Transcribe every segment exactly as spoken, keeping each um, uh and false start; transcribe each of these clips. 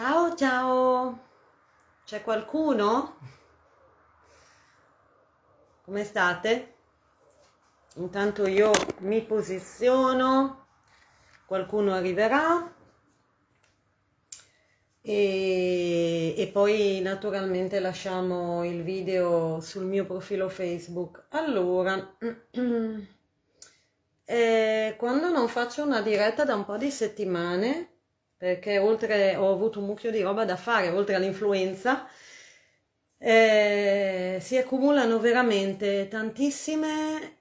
Ciao, ciao! C'è qualcuno? Come state? Intanto io mi posiziono, qualcuno arriverà e, e poi naturalmente lasciamo il video sul mio profilo Facebook. Allora, eh, quando non faccio una diretta da un po' di settimane, perché oltre ho avuto un mucchio di roba da fare, oltre all'influenza, eh, si accumulano veramente tantissime,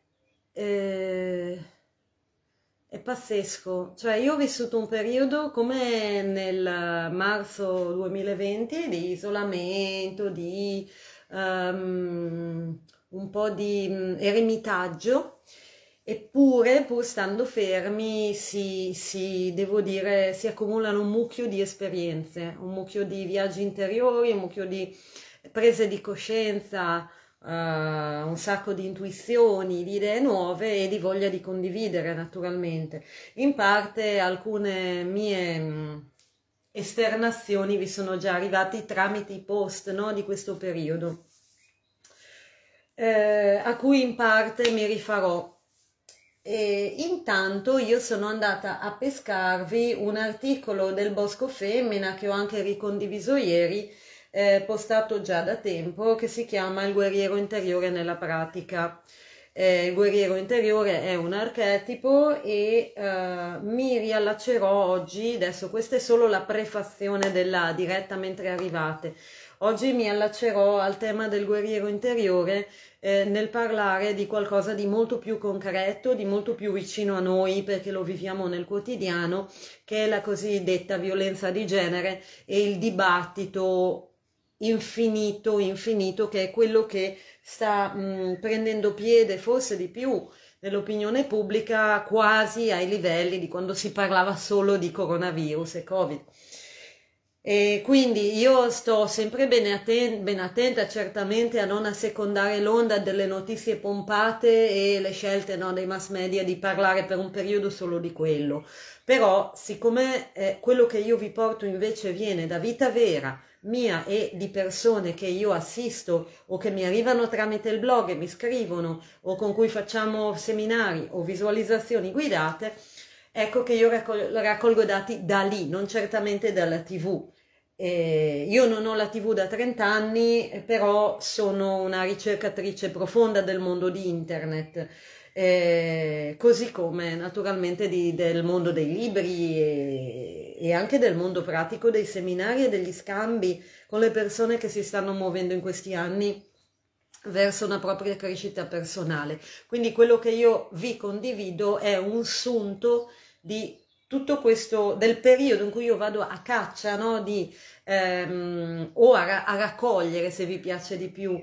eh, è pazzesco. Cioè io ho vissuto un periodo come nel marzo duemilaventi di isolamento, di um, un po' di eremitaggio. Eppure, pur stando fermi, si, si, devo dire, si accumulano un mucchio di esperienze, un mucchio di viaggi interiori, un mucchio di prese di coscienza, uh, un sacco di intuizioni, di idee nuove e di voglia di condividere, naturalmente. In parte alcune mie mh, esternazioni vi sono già arrivate tramite i post, no, di questo periodo, eh, a cui in parte mi rifarò. E intanto io sono andata a pescarvi un articolo del Bosco Femmina che ho anche ricondiviso ieri, eh, postato già da tempo, che si chiama Il guerriero interiore nella pratica. Eh, il guerriero interiore è un archetipo e eh, mi riallaccerò oggi. Adesso questa è solo la prefazione della diretta mentre arrivate. Oggi mi allaccerò al tema del guerriero interiore eh, nel parlare di qualcosa di molto più concreto, di molto più vicino a noi, perché lo viviamo nel quotidiano, che è la cosiddetta violenza di genere e il dibattito infinito, infinito, che è quello che sta mh, prendendo piede forse di più nell'opinione pubblica, quasi ai livelli di quando si parlava solo di coronavirus e Covid. E quindi io sto sempre ben, atten ben attenta certamente a non assecondare l'onda delle notizie pompate e le scelte, no, dei mass media di parlare per un periodo solo di quello. Però siccome eh, quello che io vi porto invece viene da vita vera mia e di persone che io assisto o che mi arrivano tramite il blog e mi scrivono o con cui facciamo seminari o visualizzazioni guidate, ecco che io raccol raccolgo dati da lì, non certamente dalla tivù. Eh, io non ho la tivù da trent'anni, però sono una ricercatrice profonda del mondo di internet, eh, così come naturalmente di, del mondo dei libri e, e anche del mondo pratico dei seminari e degli scambi con le persone che si stanno muovendo in questi anni verso una propria crescita personale. Quindi quello che io vi condivido è un sunto di tutto questo, del periodo in cui io vado a caccia, no? Di, ehm, o a, ra a raccogliere, se vi piace di più,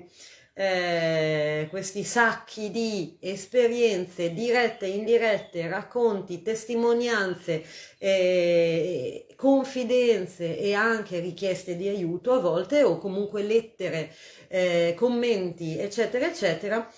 eh, questi sacchi di esperienze dirette, indirette, racconti, testimonianze, eh, confidenze e anche richieste di aiuto a volte, o comunque lettere, eh, commenti, eccetera, eccetera,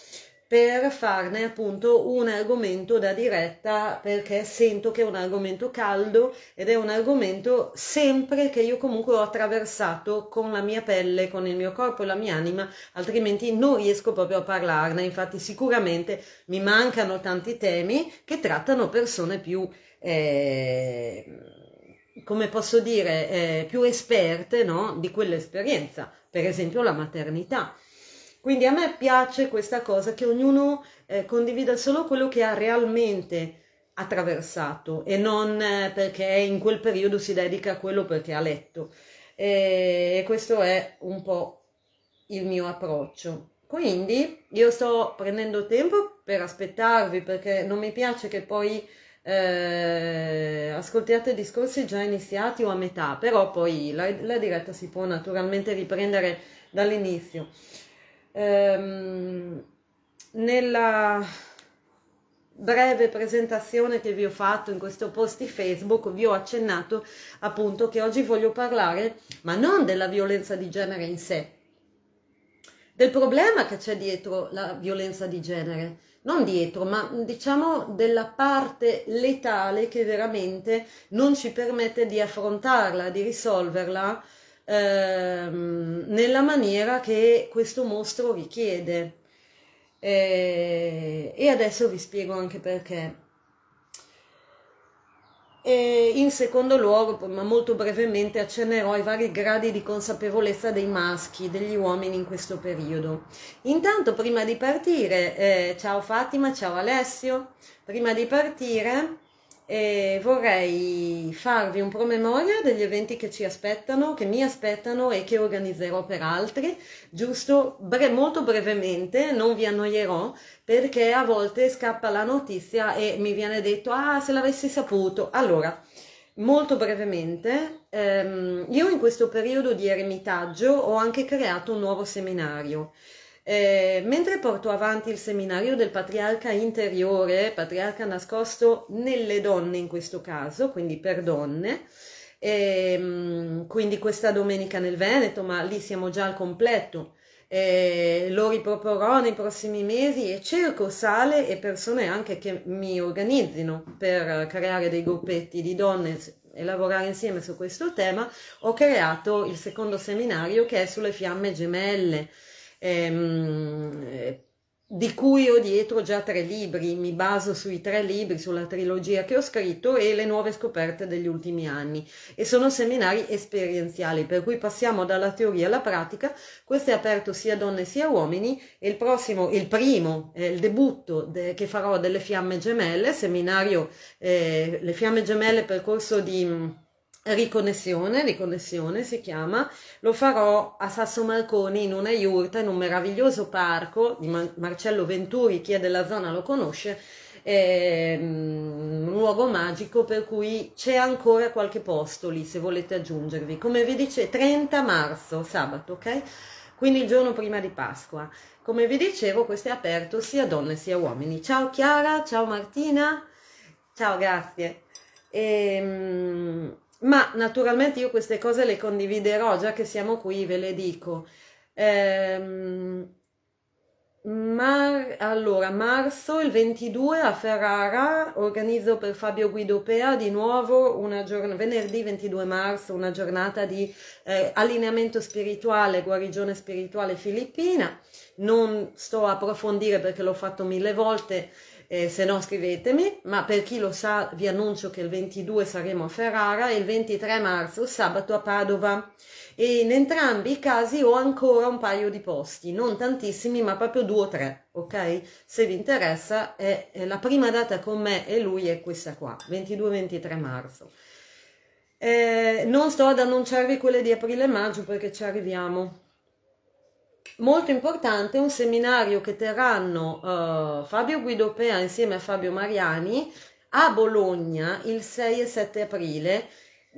per farne appunto un argomento da diretta, perché sento che è un argomento caldo ed è un argomento sempre che io comunque ho attraversato con la mia pelle, con il mio corpo e la mia anima, altrimenti non riesco proprio a parlarne. Infatti sicuramente mi mancano tanti temi che trattano persone più, eh, come posso dire, eh, più esperte, no? Di quell'esperienza, per esempio la maternità. Quindi a me piace questa cosa, che ognuno eh, condivida solo quello che ha realmente attraversato e non eh, perché in quel periodo si dedica a quello perché ha letto. E questo è un po' il mio approccio. Quindi io sto prendendo tempo per aspettarvi, perché non mi piace che poi eh, ascoltiate discorsi già iniziati o a metà, però poi la, la diretta si può naturalmente riprendere dall'inizio. Nella breve presentazione che vi ho fatto in questo post di Facebook vi ho accennato appunto che oggi voglio parlare, ma non della violenza di genere in sé, del problema che c'è dietro la violenza di genere, non dietro, ma diciamo della parte letale che veramente non ci permette di affrontarla, di risolverla ehm, nella maniera che questo mostro richiede. Eh, e adesso vi spiego anche perché. E in secondo luogo, ma molto brevemente, accennerò i vari gradi di consapevolezza dei maschi, degli uomini in questo periodo. Intanto, prima di partire, eh, ciao Fatima, ciao Alessio, prima di partire eh, vorrei farvi un promemoria degli eventi che ci aspettano, che mi aspettano e che organizzerò per altri, giusto bre- molto brevemente, non vi annoierò, perché a volte scappa la notizia e mi viene detto ah, se l'avessi saputo. Allora, molto brevemente, ehm, io in questo periodo di eremitaggio ho anche creato un nuovo seminario. Eh, mentre porto avanti il seminario del patriarca interiore, patriarca nascosto nelle donne in questo caso, quindi per donne, ehm, quindi questa domenica nel Veneto, ma lì siamo già al completo. Eh, lo riproporrò nei prossimi mesi e cerco sale e persone anche che mi organizzino per creare dei gruppetti di donne e lavorare insieme su questo tema. Ho creato il secondo seminario che è sulle fiamme gemelle, ehm, di cui ho dietro già tre libri, mi baso sui tre libri, sulla trilogia che ho scritto e le nuove scoperte degli ultimi anni, e sono seminari esperienziali, per cui passiamo dalla teoria alla pratica. Questo è aperto sia a donne sia a uomini, e il prossimo, il primo, eh, il debutto de, che farò delle fiamme gemelle, seminario eh, le fiamme gemelle, percorso di mh, riconnessione, riconnessione si chiama, lo farò a Sasso Marconi in una yurta, in un meraviglioso parco di Marcello Venturi, chi è della zona lo conosce, è un luogo magico, per cui c'è ancora qualche posto lì se volete aggiungervi. Come vi dice, trenta marzo, sabato, ok? Quindi il giorno prima di Pasqua. Come vi dicevo, questo è aperto sia a donne sia a uomini. Ciao Chiara, ciao Martina, ciao, grazie. Ehm... Ma naturalmente io queste cose le condividerò, già che siamo qui ve le dico. Ehm, mar- allora, marzo, il ventidue a Ferrara, organizzo per Fabio Guidopea di nuovo una giornata, venerdì ventidue marzo, una giornata di eh, allineamento spirituale, guarigione spirituale filippina. Non sto a approfondire perché l'ho fatto mille volte. Eh, se no scrivetemi, ma per chi lo sa vi annuncio che il ventidue saremo a Ferrara e il ventitré marzo sabato a Padova, e in entrambi i casi ho ancora un paio di posti, non tantissimi ma proprio due o tre, ok? Se vi interessa, è, è la prima data con me e lui è questa qua, ventidue ventitré marzo. Eh, non sto ad annunciarvi quelle di aprile e maggio perché ci arriviamo. Molto importante un seminario che terranno uh, Fabio Guidopea insieme a Fabio Mariani a Bologna il sei e sette aprile,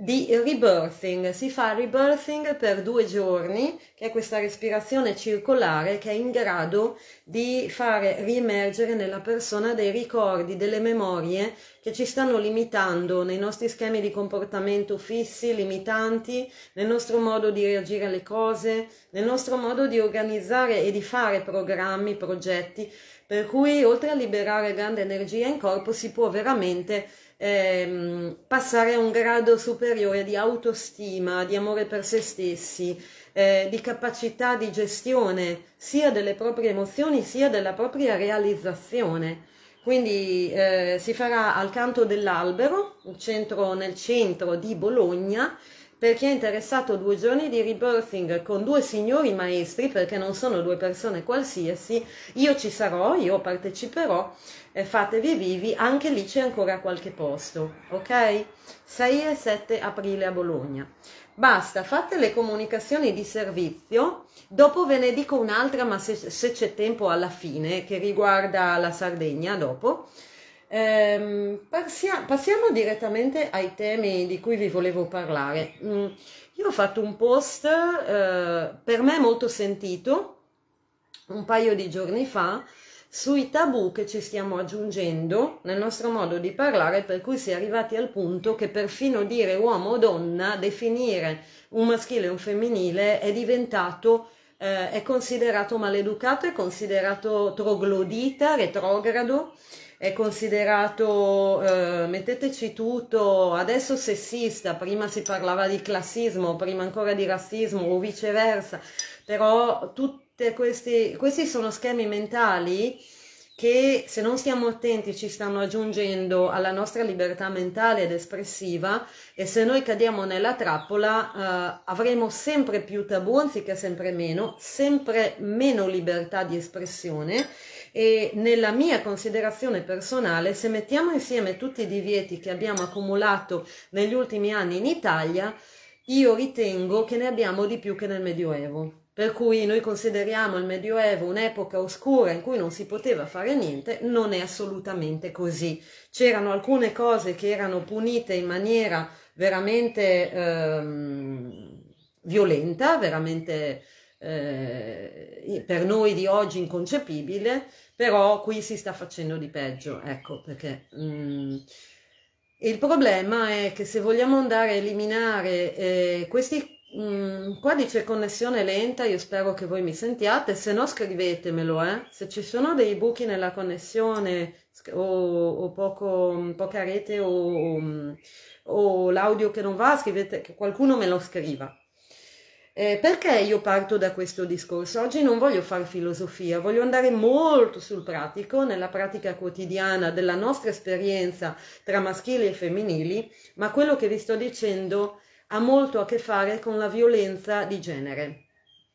di rebirthing. Si fa rebirthing per due giorni, che è questa respirazione circolare che è in grado di fare riemergere nella persona dei ricordi, delle memorie che ci stanno limitando nei nostri schemi di comportamento fissi, limitanti, nel nostro modo di reagire alle cose, nel nostro modo di organizzare e di fare programmi, progetti, per cui oltre a liberare grande energia in corpo si può veramente Ehm, passare a un grado superiore di autostima, di amore per se stessi, eh, di capacità di gestione sia delle proprie emozioni sia della propria realizzazione. Quindi eh, si farà al Canto dell'Albero, un centro, nel centro di Bologna. Per chi è interessato, due giorni di rebirthing con due signori maestri, perché non sono due persone qualsiasi. Io ci sarò, io parteciperò, eh, fatevi vivi, anche lì c'è ancora qualche posto, ok? sei e sette aprile a Bologna. Basta, fate le comunicazioni di servizio, dopo ve ne dico un'altra, ma se, se c'è tempo alla fine, che riguarda la Sardegna dopo. Eh, passia, passiamo direttamente ai temi di cui vi volevo parlare. Mm, io ho fatto un post eh, per me molto sentito un paio di giorni fa sui tabù che ci stiamo aggiungendo nel nostro modo di parlare, per cui si è arrivati al punto che perfino dire uomo o donna, definire un maschile e un femminile è diventato eh, è considerato maleducato, è considerato troglodita, retrogrado, è considerato, eh, metteteci tutto, adesso sessista, prima si parlava di classismo, prima ancora di razzismo o viceversa, però tutti questi, questi sono schemi mentali che se non stiamo attenti ci stanno aggiungendo alla nostra libertà mentale ed espressiva, e se noi cadiamo nella trappola eh, avremo sempre più tabù anziché sempre meno, sempre meno libertà di espressione. E nella mia considerazione personale, se mettiamo insieme tutti i divieti che abbiamo accumulato negli ultimi anni in Italia, io ritengo che ne abbiamo di più che nel Medioevo. Per cui noi consideriamo il Medioevo un'epoca oscura in cui non si poteva fare niente, non è assolutamente così. C'erano alcune cose che erano punite in maniera veramente ehm, violenta, veramente eh, per noi di oggi inconcepibile, però qui si sta facendo di peggio, ecco perché... Mm, il problema è che se vogliamo andare a eliminare eh, questi... Mm, qua dice connessione lenta, io spero che voi mi sentiate, se no scrivetemelo, eh? Se ci sono dei buchi nella connessione o, o poco, poca rete o, o l'audio che non va, scrivete, che qualcuno me lo scriva. Eh, perché io parto da questo discorso? Oggi non voglio fare filosofia, voglio andare molto sul pratico, nella pratica quotidiana della nostra esperienza tra maschili e femminili, ma quello che vi sto dicendo ha molto a che fare con la violenza di genere.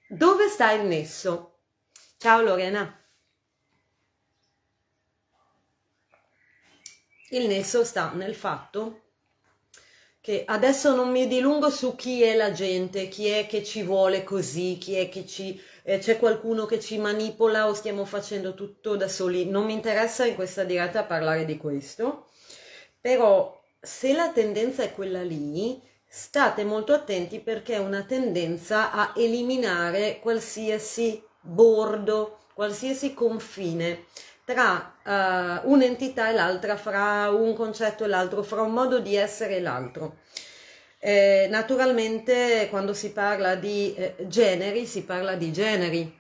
Dove sta il nesso? Ciao Lorena. Il nesso sta nel fatto che adesso non mi dilungo su chi è la gente, chi è che ci vuole così, chi è che ci eh, c'è qualcuno che ci manipola o stiamo facendo tutto da soli. Non mi interessa in questa diretta parlare di questo, però se la tendenza è quella lì, state molto attenti, perché è una tendenza a eliminare qualsiasi bordo, qualsiasi confine tra uh, un'entità e l'altra, fra un concetto e l'altro, fra un modo di essere e l'altro. Eh, naturalmente quando si parla di eh, generi, si parla di generi.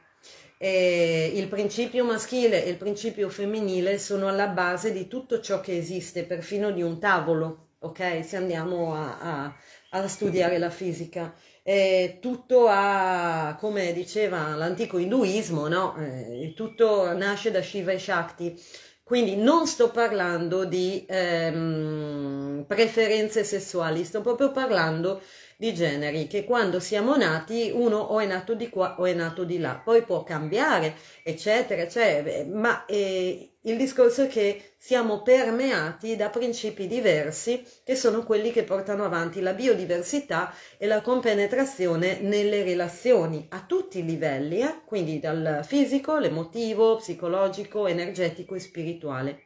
Eh, il principio maschile e il principio femminile sono alla base di tutto ciò che esiste, perfino di un tavolo. Ok, se andiamo a, a, a studiare la fisica, eh, tutto ha, come diceva l'antico induismo, no? Eh, tutto nasce da Shiva e Shakti, quindi non sto parlando di ehm, preferenze sessuali, sto proprio parlando di generi, che quando siamo nati uno o è nato di qua o è nato di là, poi può cambiare eccetera eccetera, ma eh, il discorso è che siamo permeati da principi diversi che sono quelli che portano avanti la biodiversità e la compenetrazione nelle relazioni a tutti i livelli, eh? Quindi dal fisico, l'emotivo, psicologico, energetico e spirituale.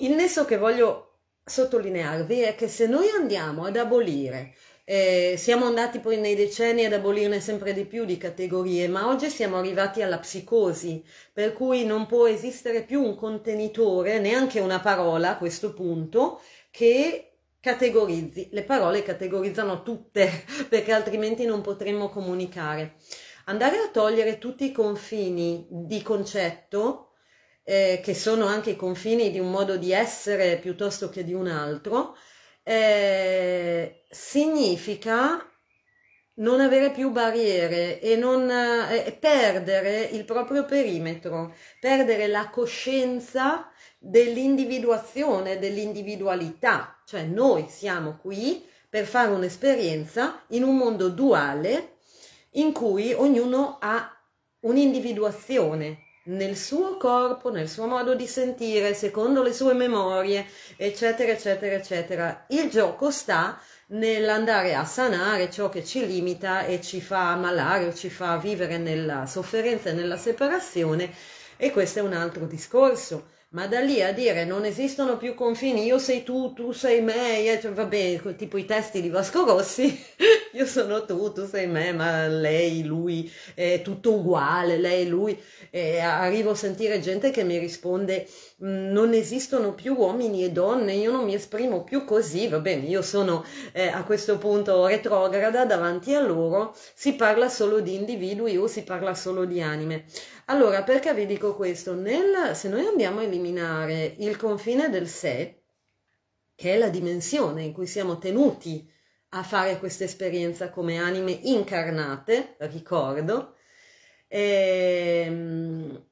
Il nesso che voglio sottolinearvi è che se noi andiamo ad abolire, eh, siamo andati poi nei decenni ad abolirne sempre di più di categorie, ma oggi siamo arrivati alla psicosi, per cui non può esistere più un contenitore, neanche una parola a questo punto, che categorizzi. Le parole categorizzano tutte, perché altrimenti non potremmo comunicare. Andare a togliere tutti i confini di concetto, Eh, che sono anche i confini di un modo di essere piuttosto che di un altro, eh, significa non avere più barriere e non, eh, perdere il proprio perimetro, perdere la coscienza dell'individuazione, dell'individualità. Cioè noi siamo qui per fare un'esperienza in un mondo duale in cui ognuno ha un'individuazione nel suo corpo, nel suo modo di sentire, secondo le sue memorie, eccetera, eccetera, eccetera. Il gioco sta nell'andare a sanare ciò che ci limita e ci fa ammalare o ci fa vivere nella sofferenza e nella separazione, e questo è un altro discorso. Ma da lì a dire non esistono più confini, io sei tu, tu sei me, io, cioè, vabbè, tipo i testi di Vasco Rossi, io sono tu, tu sei me, ma lei, lui, è tutto uguale, lei, lui. E arrivo a sentire gente che mi risponde, non esistono più uomini e donne, io non mi esprimo più così. Va bene, io sono eh, a questo punto retrograda davanti a loro, si parla solo di individui o si parla solo di anime. Allora, perché vi dico questo? Nel, se noi andiamo a eliminare il confine del sé, che è la dimensione in cui siamo tenuti a fare questa esperienza come anime incarnate, ricordo, ehm,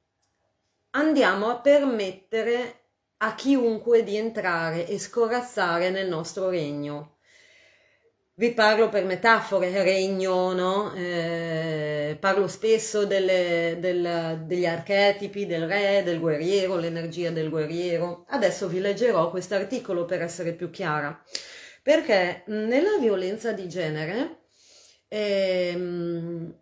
andiamo a permettere a chiunque di entrare e scorazzare nel nostro regno. Vi parlo per metafore, regno, no? Eh, parlo spesso delle, del, degli archetipi, del re, del guerriero, l'energia del guerriero. Adesso vi leggerò questo articolo per essere più chiara. Perché nella violenza di genere ehm,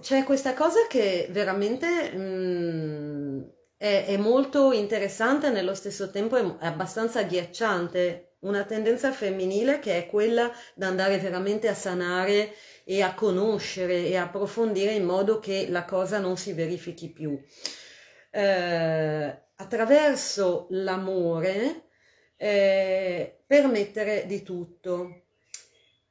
c'è questa cosa che veramente mh, è, è molto interessante, nello stesso tempo è, è abbastanza agghiacciante. Una tendenza femminile che è quella di andare veramente a sanare e a conoscere e a approfondire in modo che la cosa non si verifichi più. Eh, attraverso l'amore eh, permettere di tutto.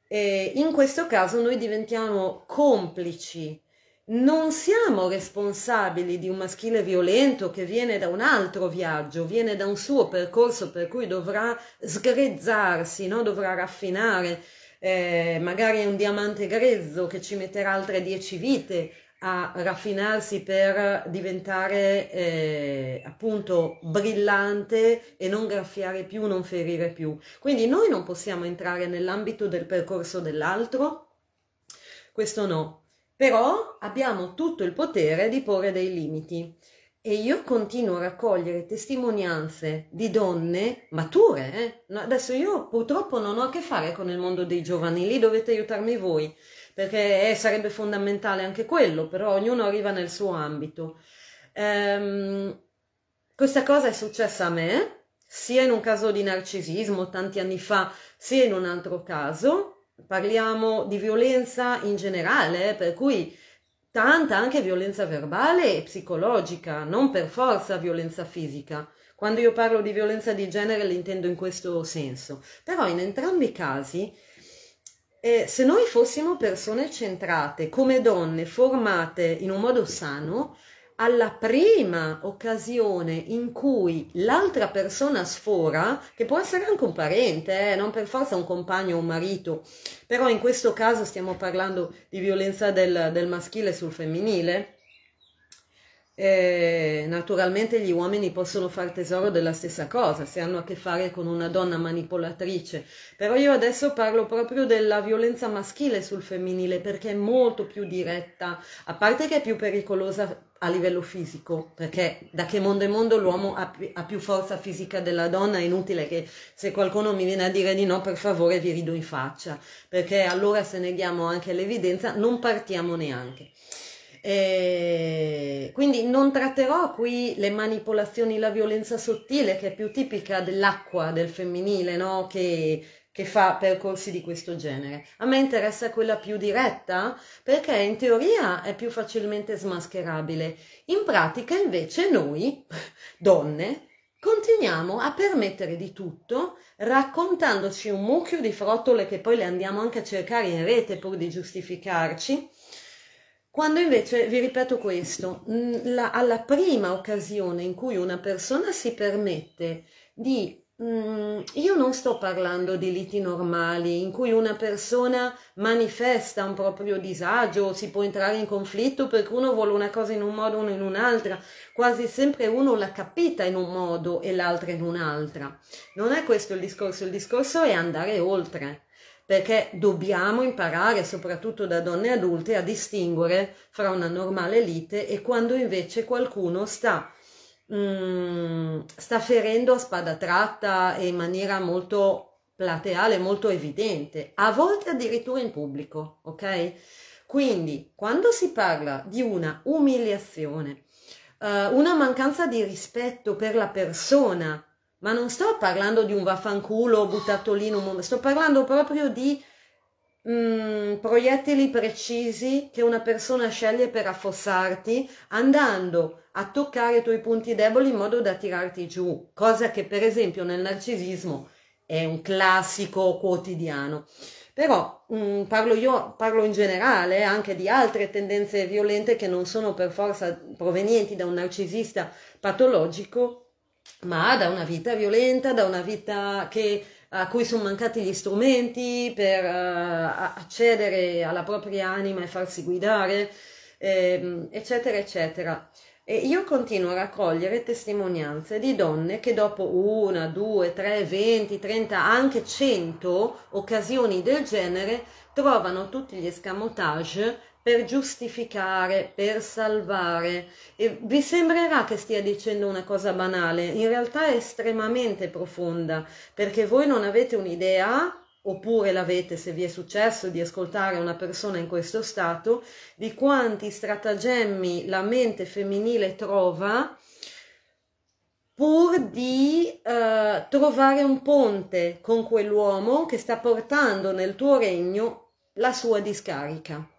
E in questo caso noi diventiamo complici. Non siamo responsabili di un maschile violento che viene da un altro viaggio, viene da un suo percorso per cui dovrà sgrezzarsi, no? Dovrà raffinare, eh, magari è un diamante grezzo che ci metterà altre dieci vite a raffinarsi per diventare eh, appunto brillante e non graffiare più, non ferire più. Quindi noi non possiamo entrare nell'ambito del percorso dell'altro, questo no. Però abbiamo tutto il potere di porre dei limiti e io continuo a raccogliere testimonianze di donne mature. Eh? No, adesso io purtroppo non ho a che fare con il mondo dei giovani, lì dovete aiutarmi voi, perché eh, sarebbe fondamentale anche quello, però ognuno arriva nel suo ambito. Ehm, questa cosa è successa a me, sia in un caso di narcisismo tanti anni fa, sia in un altro caso. Parliamo di violenza in generale, eh, per cui tanta anche violenza verbale e psicologica, non per forza violenza fisica. Quando io parlo di violenza di genere l'intendo in questo senso. Però in entrambi i casi, eh, se noi fossimo persone centrate, come donne, formate in un modo sano, alla prima occasione in cui l'altra persona sfora, che può essere anche un parente, eh, non per forza un compagno o un marito, però in questo caso stiamo parlando di violenza del, del maschile sul femminile, eh, naturalmente gli uomini possono far tesoro della stessa cosa se hanno a che fare con una donna manipolatrice, però io adesso parlo proprio della violenza maschile sul femminile perché è molto più diretta, a parte che è più pericolosa a livello fisico, perché da che mondo è mondo l'uomo ha, ha più forza fisica della donna. È inutile che se qualcuno mi viene a dire di no, per favore vi rido in faccia, perché allora se neghiamo anche l'evidenza non partiamo neanche. E quindi non tratterò qui le manipolazioni, la violenza sottile che è più tipica dell'acqua, del femminile, no? che che fa percorsi di questo genere. A me interessa quella più diretta perché in teoria è più facilmente smascherabile. In pratica invece noi, donne, continuiamo a permettere di tutto, raccontandoci un mucchio di frottole che poi le andiamo anche a cercare in rete pur di giustificarci, quando invece, vi ripeto questo, la, alla prima occasione in cui una persona si permette di... Mm, io non sto parlando di liti normali in cui una persona manifesta un proprio disagio, si può entrare in conflitto perché uno vuole una cosa in un modo, uno in un'altra, quasi sempre uno l'ha capita in un modo e l'altra in un'altra. Non è questo il discorso, il discorso è andare oltre, perché dobbiamo imparare, soprattutto da donne adulte, a distinguere fra una normale lite e quando invece qualcuno sta Mm, sta ferendo a spada tratta e in maniera molto plateale, molto evidente, a volte addirittura in pubblico, ok? Quindi quando si parla di una umiliazione, uh, una mancanza di rispetto per la persona, Ma non sto parlando di un vaffanculo buttato lì in un momento, sto parlando proprio di mh, proiettili precisi che una persona sceglie per affossarti, andando a toccare i tuoi punti deboli in modo da tirarti giù, cosa che per esempio nel narcisismo è un classico quotidiano. Però mh, parlo io, parlo in generale anche di altre tendenze violente che non sono per forza provenienti da un narcisista patologico, ma da una vita violenta, da una vita che, a cui sono mancati gli strumenti per uh, accedere alla propria anima e farsi guidare, eh, eccetera, eccetera. E io continuo a raccogliere testimonianze di donne che dopo una, due, tre, venti, trenta, anche cento occasioni del genere trovano tutti gli escamotage per giustificare, per salvare. E vi sembrerà che stia dicendo una cosa banale, in realtà è estremamente profonda, perché voi non avete un'idea, oppure l'avete se vi è successo di ascoltare una persona in questo stato, di quanti stratagemmi la mente femminile trova pur di eh, trovare un ponte con quell'uomo che sta portando nel tuo regno la sua discarica.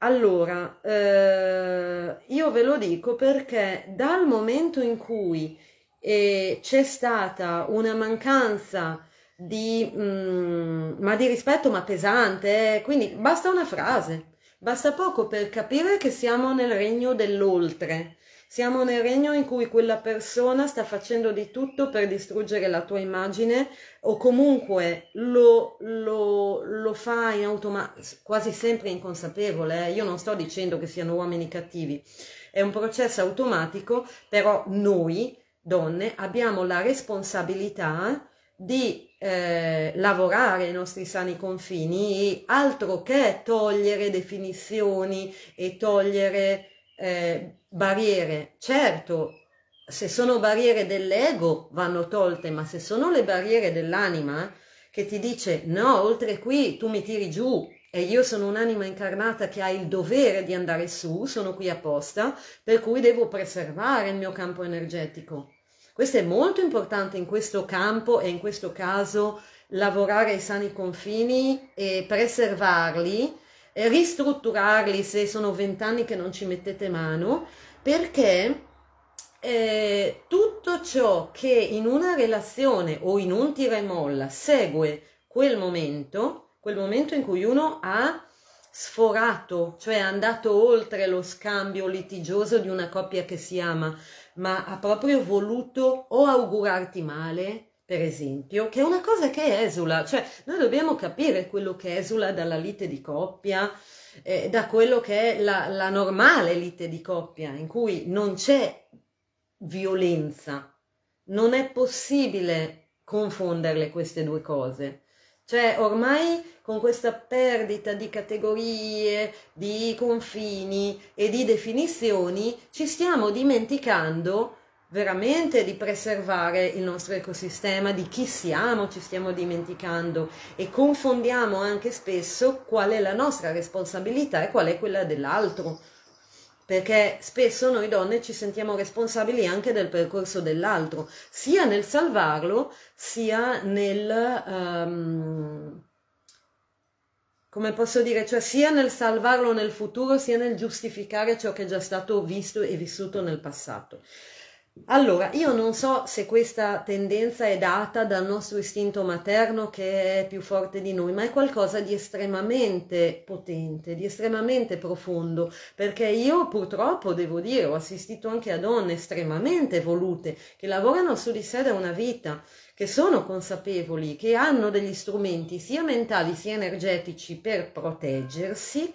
Allora, eh, io ve lo dico perché dal momento in cui eh, c'è stata una mancanza di, mh, ma di rispetto, ma pesante, eh? Quindi basta una frase, basta poco per capire che siamo nel regno dell'oltre, siamo nel regno in cui quella persona sta facendo di tutto per distruggere la tua immagine, o comunque lo, lo, lo fa in automatico, quasi sempre inconsapevole, eh? Io non sto dicendo che siano uomini cattivi, è un processo automatico, però noi donne abbiamo la responsabilità di eh, lavorare i nostri sani confini, e altro che togliere definizioni e togliere eh, barriere. Certo, se sono barriere dell'ego vanno tolte, ma se sono le barriere dell'anima che ti dice no, oltre qui tu mi tiri giù e io sono un'anima incarnata che ha il dovere di andare su, sono qui apposta, per cui devo preservare il mio campo energetico. Questo è molto importante in questo campo e in questo caso lavorare i sani confini e preservarli e ristrutturarli se sono vent'anni che non ci mettete mano, perché eh, tutto ciò che in una relazione o in un tira e molla segue quel momento, quel momento in cui uno ha sforato, cioè è andato oltre lo scambio litigioso di una coppia che si ama, ma ha proprio voluto o augurarti male, per esempio, che è una cosa che esula, cioè noi dobbiamo capire quello che esula dalla lite di coppia, eh, da quello che è la, la normale lite di coppia, in cui non c'è violenza. Non è possibile confonderle queste due cose. Cioè ormai con questa perdita di categorie, di confini e di definizioni ci stiamo dimenticando veramente di preservare il nostro ecosistema, di chi siamo ci stiamo dimenticando, e confondiamo anche spesso qual è la nostra responsabilità e qual è quella dell'altro, perché spesso noi donne ci sentiamo responsabili anche del percorso dell'altro, sia nel salvarlo, sia nel... Um, come posso dire, cioè sia nel salvarlo nel futuro, sia nel giustificare ciò che è già stato visto e vissuto nel passato. Allora, io non so se questa tendenza è data dal nostro istinto materno che è più forte di noi, ma è qualcosa di estremamente potente, di estremamente profondo, perché io purtroppo, devo dire, ho assistito anche a donne estremamente volute, che lavorano su di sé da una vita, che sono consapevoli, che hanno degli strumenti sia mentali sia energetici per proteggersi,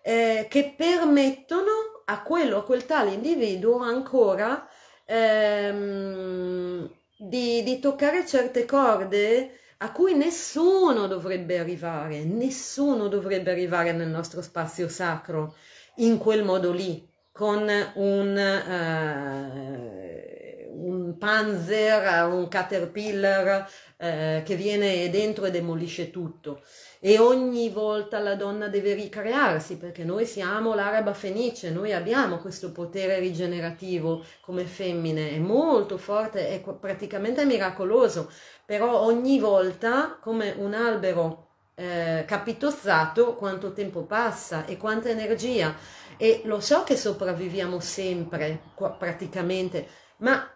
eh, che permettono a quello o a quel tale individuo ancora Ehm, di, di toccare certe corde a cui nessuno dovrebbe arrivare, nessuno dovrebbe arrivare nel nostro spazio sacro in quel modo lì, con un, eh, un panzer, un caterpillar eh, che viene dentro e demolisce tutto. E ogni volta la donna deve ricrearsi, perché noi siamo l'araba fenice, noi abbiamo questo potere rigenerativo come femmine, è molto forte, è praticamente miracoloso, però ogni volta, come un albero eh, capitozzato, quanto tempo passa e quanta energia. E lo so che sopravviviamo sempre, praticamente, ma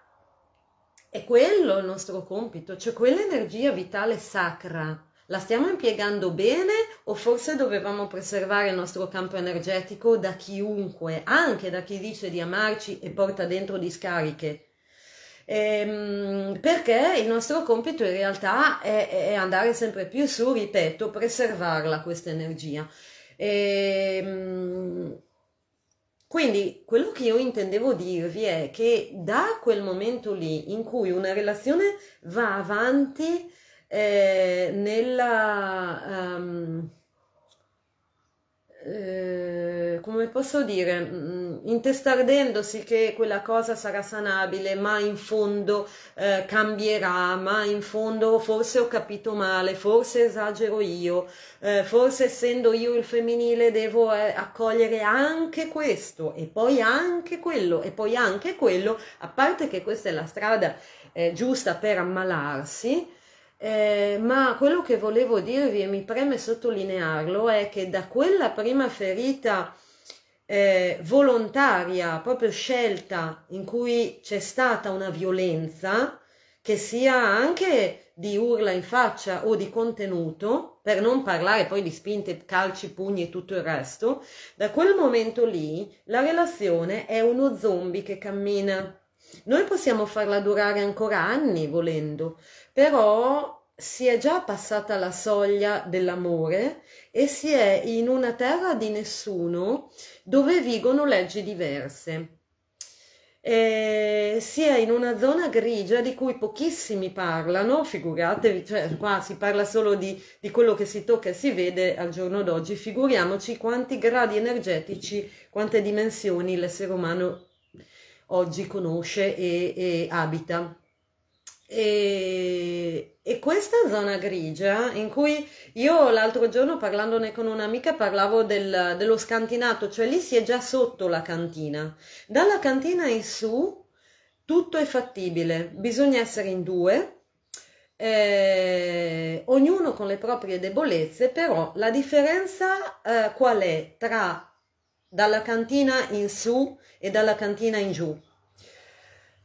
è quello il nostro compito, cioè quell'energia vitale sacra. La stiamo impiegando bene o forse dovevamo preservare il nostro campo energetico da chiunque, anche da chi dice di amarci e porta dentro discariche? Ehm, perché il nostro compito in realtà è, è andare sempre più su, ripeto, preservarla questa energia. Ehm, Quindi quello che io intendevo dirvi è che da quel momento lì in cui una relazione va avanti eh, nella, um, eh, come posso dire, intestardendosi che quella cosa sarà sanabile, ma in fondo eh, cambierà, ma in fondo forse ho capito male, forse esagero io, Eh, forse essendo io il femminile devo eh, accogliere anche questo e poi anche quello e poi anche quello, a parte che questa è la strada eh, giusta per ammalarsi, eh, ma quello che volevo dirvi e mi preme sottolinearlo è che da quella prima ferita eh, volontaria, proprio scelta, in cui c'è stata una violenza, che sia anche di urla in faccia o di contenuto, per non parlare poi di spinte, calci, pugni e tutto il resto, da quel momento lì la relazione è uno zombie che cammina. Noi possiamo farla durare ancora anni volendo, però si è già passata la soglia dell'amore e si è in una terra di nessuno dove vigono leggi diverse. Eh, sia in una zona grigia di cui pochissimi parlano, figuratevi, cioè qua si parla solo di, di quello che si tocca e si vede al giorno d'oggi, figuriamoci quanti gradi energetici, quante dimensioni l'essere umano oggi conosce e, e abita. E, e questa zona grigia in cui io l'altro giorno parlandone con un'amica parlavo del, dello scantinato, cioè lì si è già sotto la cantina, dalla cantina in su tutto è fattibile, bisogna essere in due, eh, ognuno con le proprie debolezze, però la differenza eh, qual è tra dalla cantina in su e dalla cantina in giù?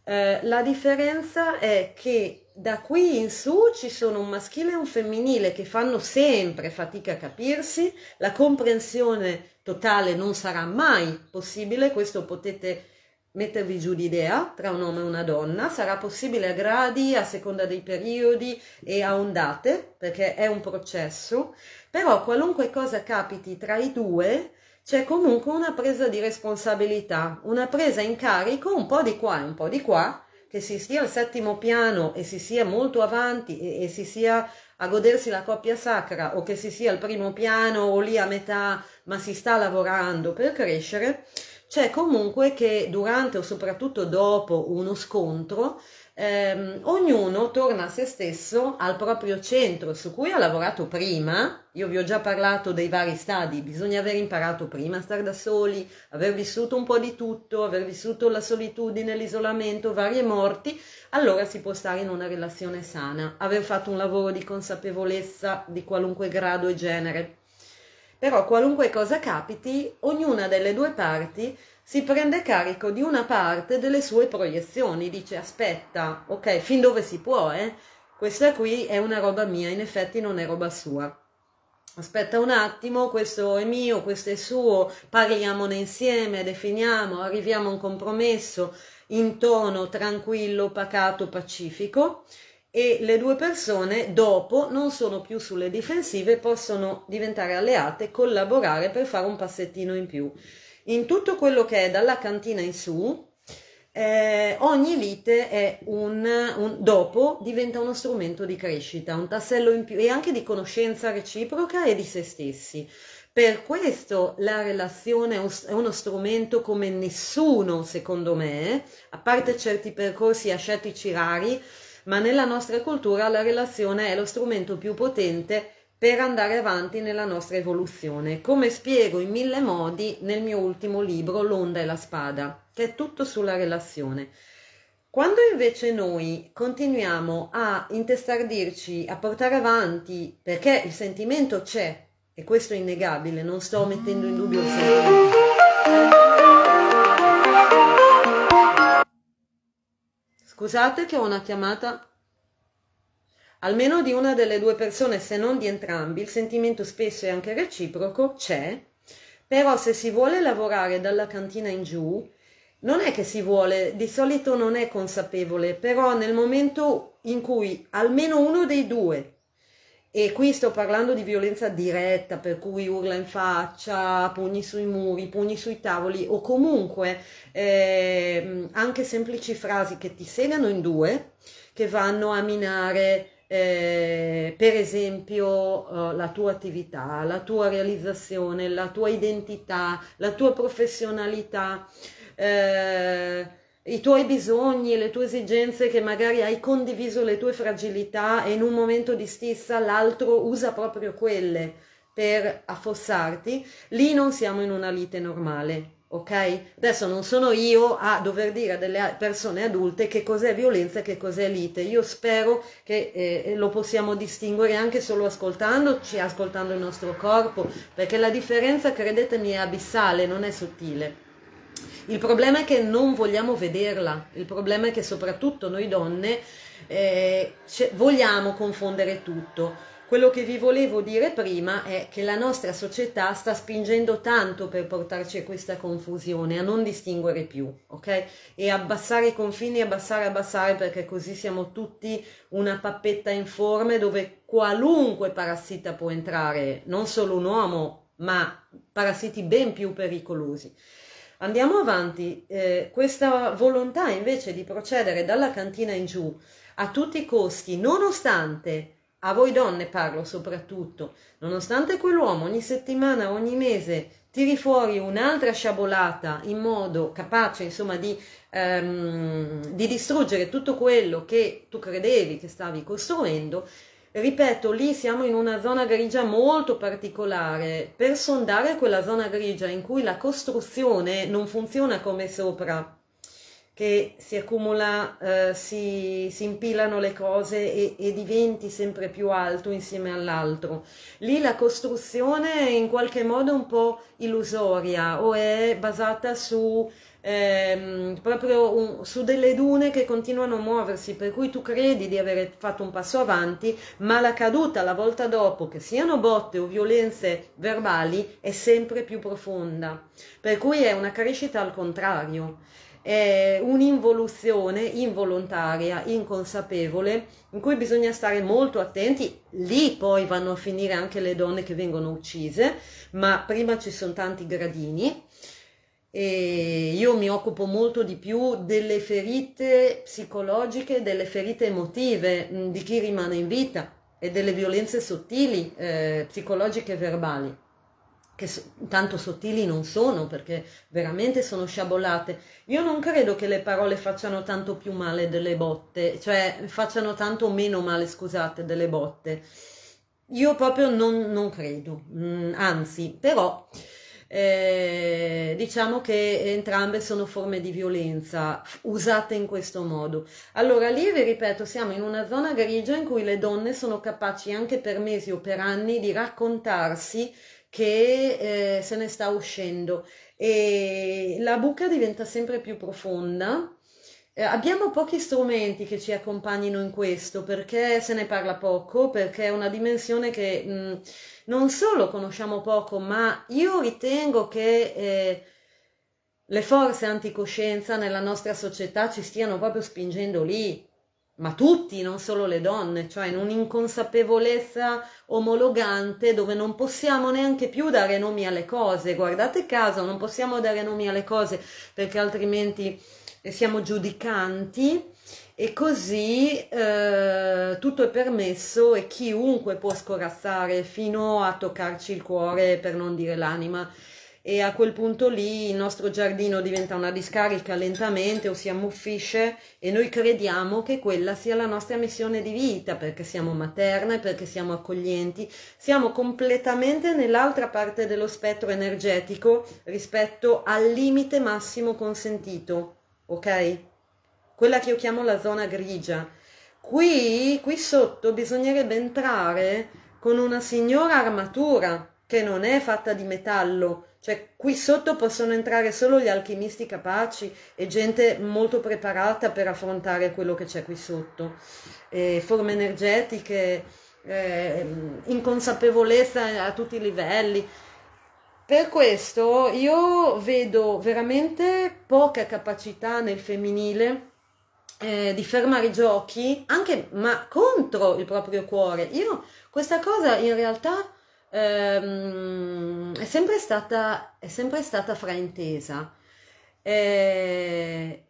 Eh, la differenza è che da qui in su ci sono un maschile e un femminile che fanno sempre fatica a capirsi, la comprensione totale non sarà mai possibile, questo potete mettervi giù d'idea, tra un uomo e una donna, sarà possibile a gradi, a seconda dei periodi e a ondate, perché è un processo, però qualunque cosa capiti tra i due, c'è comunque una presa di responsabilità, una presa in carico un po' di qua e un po' di qua, che si sia al settimo piano e si sia molto avanti e, e si sia a godersi la coppia sacra o che si sia al primo piano o lì a metà ma si sta lavorando per crescere, c'è comunque che durante o soprattutto dopo uno scontro ehm, ognuno torna a se stesso, al proprio centro su cui ha lavorato prima. Io vi ho già parlato dei vari stadi, bisogna aver imparato prima a stare da soli, aver vissuto un po' di tutto, aver vissuto la solitudine, l'isolamento, varie morti, allora si può stare in una relazione sana, aver fatto un lavoro di consapevolezza di qualunque grado e genere. Però qualunque cosa capiti, ognuna delle due parti si prende carico di una parte delle sue proiezioni, dice aspetta, ok, fin dove si può, eh? Questa qui è una roba mia, in effetti non è roba sua. Aspetta un attimo, questo è mio, questo è suo, parliamone insieme, definiamo, arriviamo a un compromesso in tono tranquillo, pacato, pacifico e le due persone dopo non sono più sulle difensive, possono diventare alleate, collaborare per fare un passettino in più. In tutto quello che è dalla cantina in su, eh, ogni lite è un, un dopo diventa uno strumento di crescita, un tassello in più e anche di conoscenza reciproca e di se stessi. Per questo la relazione è uno strumento come nessuno, secondo me, a parte certi percorsi ascetici rari, ma nella nostra cultura la relazione è lo strumento più potente per andare avanti nella nostra evoluzione, come spiego in mille modi nel mio ultimo libro, L'onda e la spada, che è tutto sulla relazione. Quando invece noi continuiamo a intestardirci, a portare avanti, perché il sentimento c'è, e questo è innegabile, non sto mettendo in dubbio il sentimento. Scusate che ho una chiamata. Almeno di una delle due persone, se non di entrambi, il sentimento spesso è anche reciproco, c'è, però se si vuole lavorare dalla cantina in giù, non è che si vuole, di solito non è consapevole, però nel momento in cui almeno uno dei due, e qui sto parlando di violenza diretta, per cui urla in faccia, pugni sui muri, pugni sui tavoli, o comunque eh, anche semplici frasi che ti segano in due, che vanno a minare eh, per esempio eh, la tua attività, la tua realizzazione, la tua identità, la tua professionalità, eh, i tuoi bisogni, le tue esigenze, che magari hai condiviso le tue fragilità e in un momento di stizza l'altro usa proprio quelle per affossarti, lì non siamo in una lite normale. Ok? Adesso non sono io a dover dire a delle persone adulte che cos'è violenza e che cos'è lite. Io spero che eh, lo possiamo distinguere anche solo ascoltandoci, ascoltando il nostro corpo, perché la differenza, credetemi, è abissale, non è sottile. Il problema è che non vogliamo vederla, il problema è che soprattutto noi donne eh, vogliamo confondere tutto. Quello che vi volevo dire prima è che la nostra società sta spingendo tanto per portarci a questa confusione, a non distinguere più, ok? E abbassare i confini, abbassare, abbassare, perché così siamo tutti una pappetta informe dove qualunque parassita può entrare, non solo un uomo, ma parassiti ben più pericolosi. Andiamo avanti, eh, questa volontà invece di procedere dalla cantina in giù a tutti i costi, nonostante... A voi donne parlo soprattutto, nonostante quell'uomo ogni settimana, ogni mese tiri fuori un'altra sciabolata in modo capace insomma di, ehm, di distruggere tutto quello che tu credevi che stavi costruendo, ripeto, lì siamo in una zona grigia molto particolare. Per sondare quella zona grigia in cui la costruzione non funziona come sopra, che si accumula, eh, si, si impilano le cose e, e diventi sempre più alto insieme all'altro. Lì la costruzione è in qualche modo un po' illusoria o è basata su, ehm, proprio un, su delle dune che continuano a muoversi, per cui tu credi di aver fatto un passo avanti, ma la caduta la volta dopo, che siano botte o violenze verbali, è sempre più profonda. Per cui è una crescita al contrario. È un'involuzione involontaria, inconsapevole, in cui bisogna stare molto attenti. Lì poi vanno a finire anche le donne che vengono uccise, ma prima ci sono tanti gradini. E io mi occupo molto di più delle ferite psicologiche, delle ferite emotive di chi rimane in vita e delle violenze sottili, eh, psicologiche e verbali, che tanto sottili non sono, perché veramente sono sciabolate. Io non credo che le parole facciano tanto più male delle botte, cioè facciano tanto meno male, scusate, delle botte. Io proprio non, non credo, mm, anzi, però eh, diciamo che entrambe sono forme di violenza usate in questo modo. Allora lì, vi ripeto, siamo in una zona grigia in cui le donne sono capaci anche per mesi o per anni di raccontarsi che eh, se ne sta uscendo e la buca diventa sempre più profonda. Eh, abbiamo pochi strumenti che ci accompagnino in questo, perché se ne parla poco, perché è una dimensione che mh, non solo conosciamo poco, ma io ritengo che eh, le forze anticoscienza nella nostra società ci stiano proprio spingendo lì. Ma tutti, non solo le donne, cioè in un'inconsapevolezza omologante dove non possiamo neanche più dare nomi alle cose. Guardate caso, non possiamo dare nomi alle cose perché altrimenti siamo giudicanti e così eh, tutto è permesso e chiunque può scorazzare fino a toccarci il cuore, per non dire l'anima, e a quel punto lì il nostro giardino diventa una discarica lentamente o si ammuffisce e noi crediamo che quella sia la nostra missione di vita, perché siamo materne, perché siamo accoglienti, siamo completamente nell'altra parte dello spettro energetico rispetto al limite massimo consentito, ok? Quella che io chiamo la zona grigia. Qui, qui sotto bisognerebbe entrare con una signora armatura che non è fatta di metallo. Cioè, qui sotto possono entrare solo gli alchimisti capaci e gente molto preparata per affrontare quello che c'è qui sotto. E forme energetiche, eh, inconsapevolezza a tutti i livelli. Per questo io vedo veramente poca capacità nel femminile eh, di fermare i giochi, anche ma contro il proprio cuore. Io questa cosa in realtà... È sempre, stata, è sempre stata fraintesa. Eh,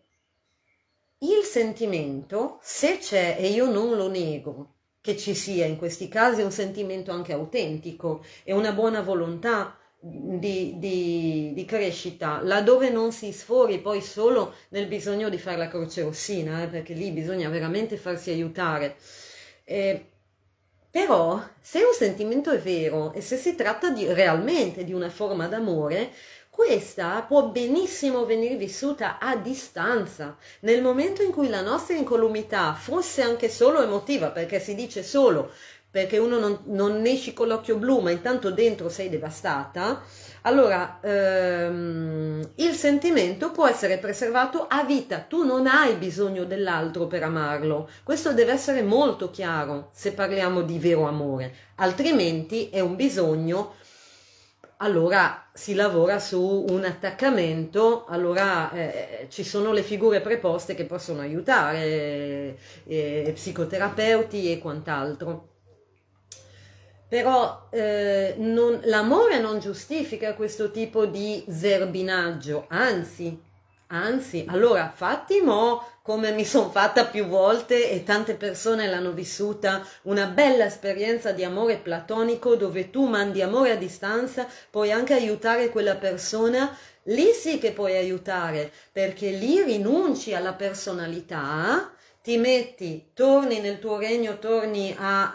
il sentimento, se c'è, e io non lo nego che ci sia in questi casi un sentimento anche autentico e una buona volontà di, di, di crescita, laddove non si sfori poi solo nel bisogno di fare la croce rossina, eh, perché lì bisogna veramente farsi aiutare. Eh, Però se un sentimento è vero e se si tratta di, realmente di una forma d'amore, questa può benissimo venire vissuta a distanza. Nel momento in cui la nostra incolumità fosse anche solo emotiva, perché si dice solo perché uno non, non esci con l'occhio blu ma intanto dentro sei devastata, allora ehm, il sentimento può essere preservato a vita. Tu non hai bisogno dell'altro per amarlo, questo deve essere molto chiaro se parliamo di vero amore, altrimenti è un bisogno, allora si lavora su un attaccamento, allora eh, ci sono le figure preposte che possono aiutare, eh, psicoterapeuti e quant'altro. Però eh, l'amore non giustifica questo tipo di zerbinaggio, anzi, anzi, allora fatti mo, come mi sono fatta più volte e tante persone l'hanno vissuta, una bella esperienza di amore platonico dove tu mandi amore a distanza, puoi anche aiutare quella persona, lì sì che puoi aiutare, perché lì rinunci alla personalità, ti metti, torni nel tuo regno, torni a,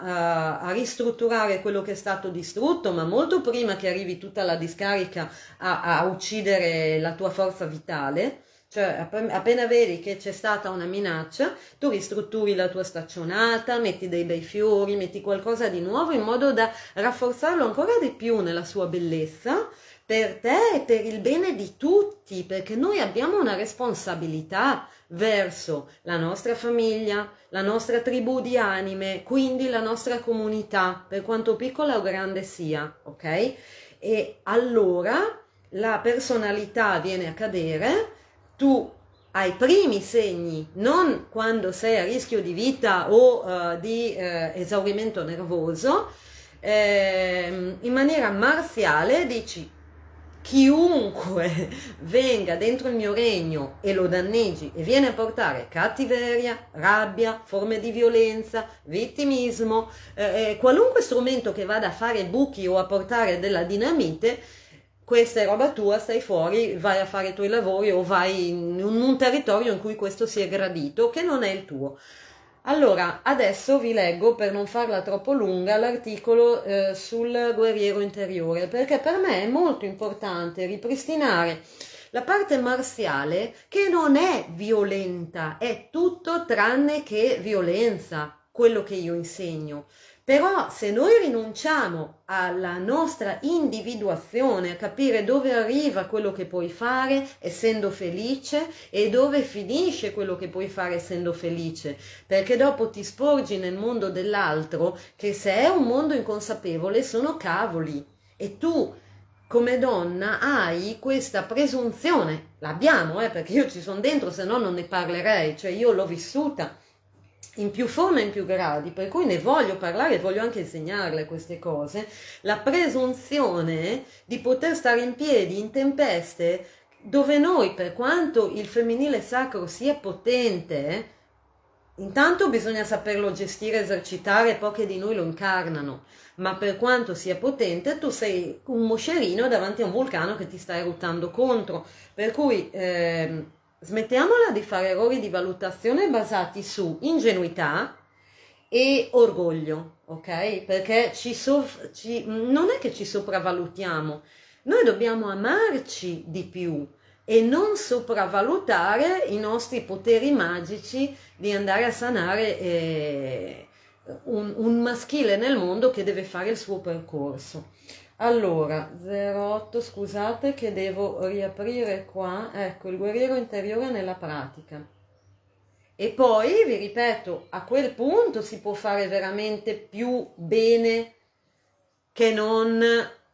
a, a ristrutturare quello che è stato distrutto, ma molto prima che arrivi tutta la discarica a, a uccidere la tua forza vitale, cioè appena vedi che c'è stata una minaccia, tu ristrutturi la tua staccionata, metti dei bei fiori, metti qualcosa di nuovo in modo da rafforzarlo ancora di più nella sua bellezza, per te e per il bene di tutti, perché noi abbiamo una responsabilità verso la nostra famiglia, la nostra tribù di anime, quindi la nostra comunità, per quanto piccola o grande sia, ok? E allora la personalità viene a cadere, tu ai primi segni, non quando sei a rischio di vita o uh, di uh, esaurimento nervoso, eh, in maniera marziale dici: chiunque venga dentro il mio regno e lo danneggi e viene a portare cattiveria, rabbia, forme di violenza, vittimismo, eh, qualunque strumento che vada a fare buchi o a portare della dinamite, questa è roba tua, stai fuori, vai a fare i tuoi lavori o vai in un territorio in cui questo sia gradito, che non è il tuo. Allora, adesso vi leggo, per non farla troppo lunga, l'articolo eh, sul guerriero interiore, perché per me è molto importante ripristinare la parte marziale, che non è violenta, è tutto tranne che violenza, quello che io insegno. Però se noi rinunciamo alla nostra individuazione, a capire dove arriva quello che puoi fare essendo felice e dove finisce quello che puoi fare essendo felice, perché dopo ti sporgi nel mondo dell'altro, che se è un mondo inconsapevole sono cavoli, e tu come donna hai questa presunzione, l'abbiamo eh, perché io ci sono dentro, se no non ne parlerei, cioè io l'ho vissuta in più forme e in più gradi, per cui ne voglio parlare e voglio anche insegnarle queste cose, la presunzione di poter stare in piedi in tempeste dove noi, per quanto il femminile sacro sia potente, Intanto bisogna saperlo gestire, esercitare, pochi di noi lo incarnano, ma per quanto sia potente tu sei un moscerino davanti a un vulcano che ti sta eruttando contro, per cui eh, smettiamola di fare errori di valutazione basati su ingenuità e orgoglio, ok? Perché ci ci, non è che ci sopravvalutiamo, noi dobbiamo amarci di più e non sopravvalutare i nostri poteri magici di andare a sanare eh, un, un maschile nel mondo che deve fare il suo percorso. Allora, zero otto, scusate che devo riaprire qua, ecco, il guerriero interiore nella pratica. E poi, vi ripeto, a quel punto si può fare veramente più bene che non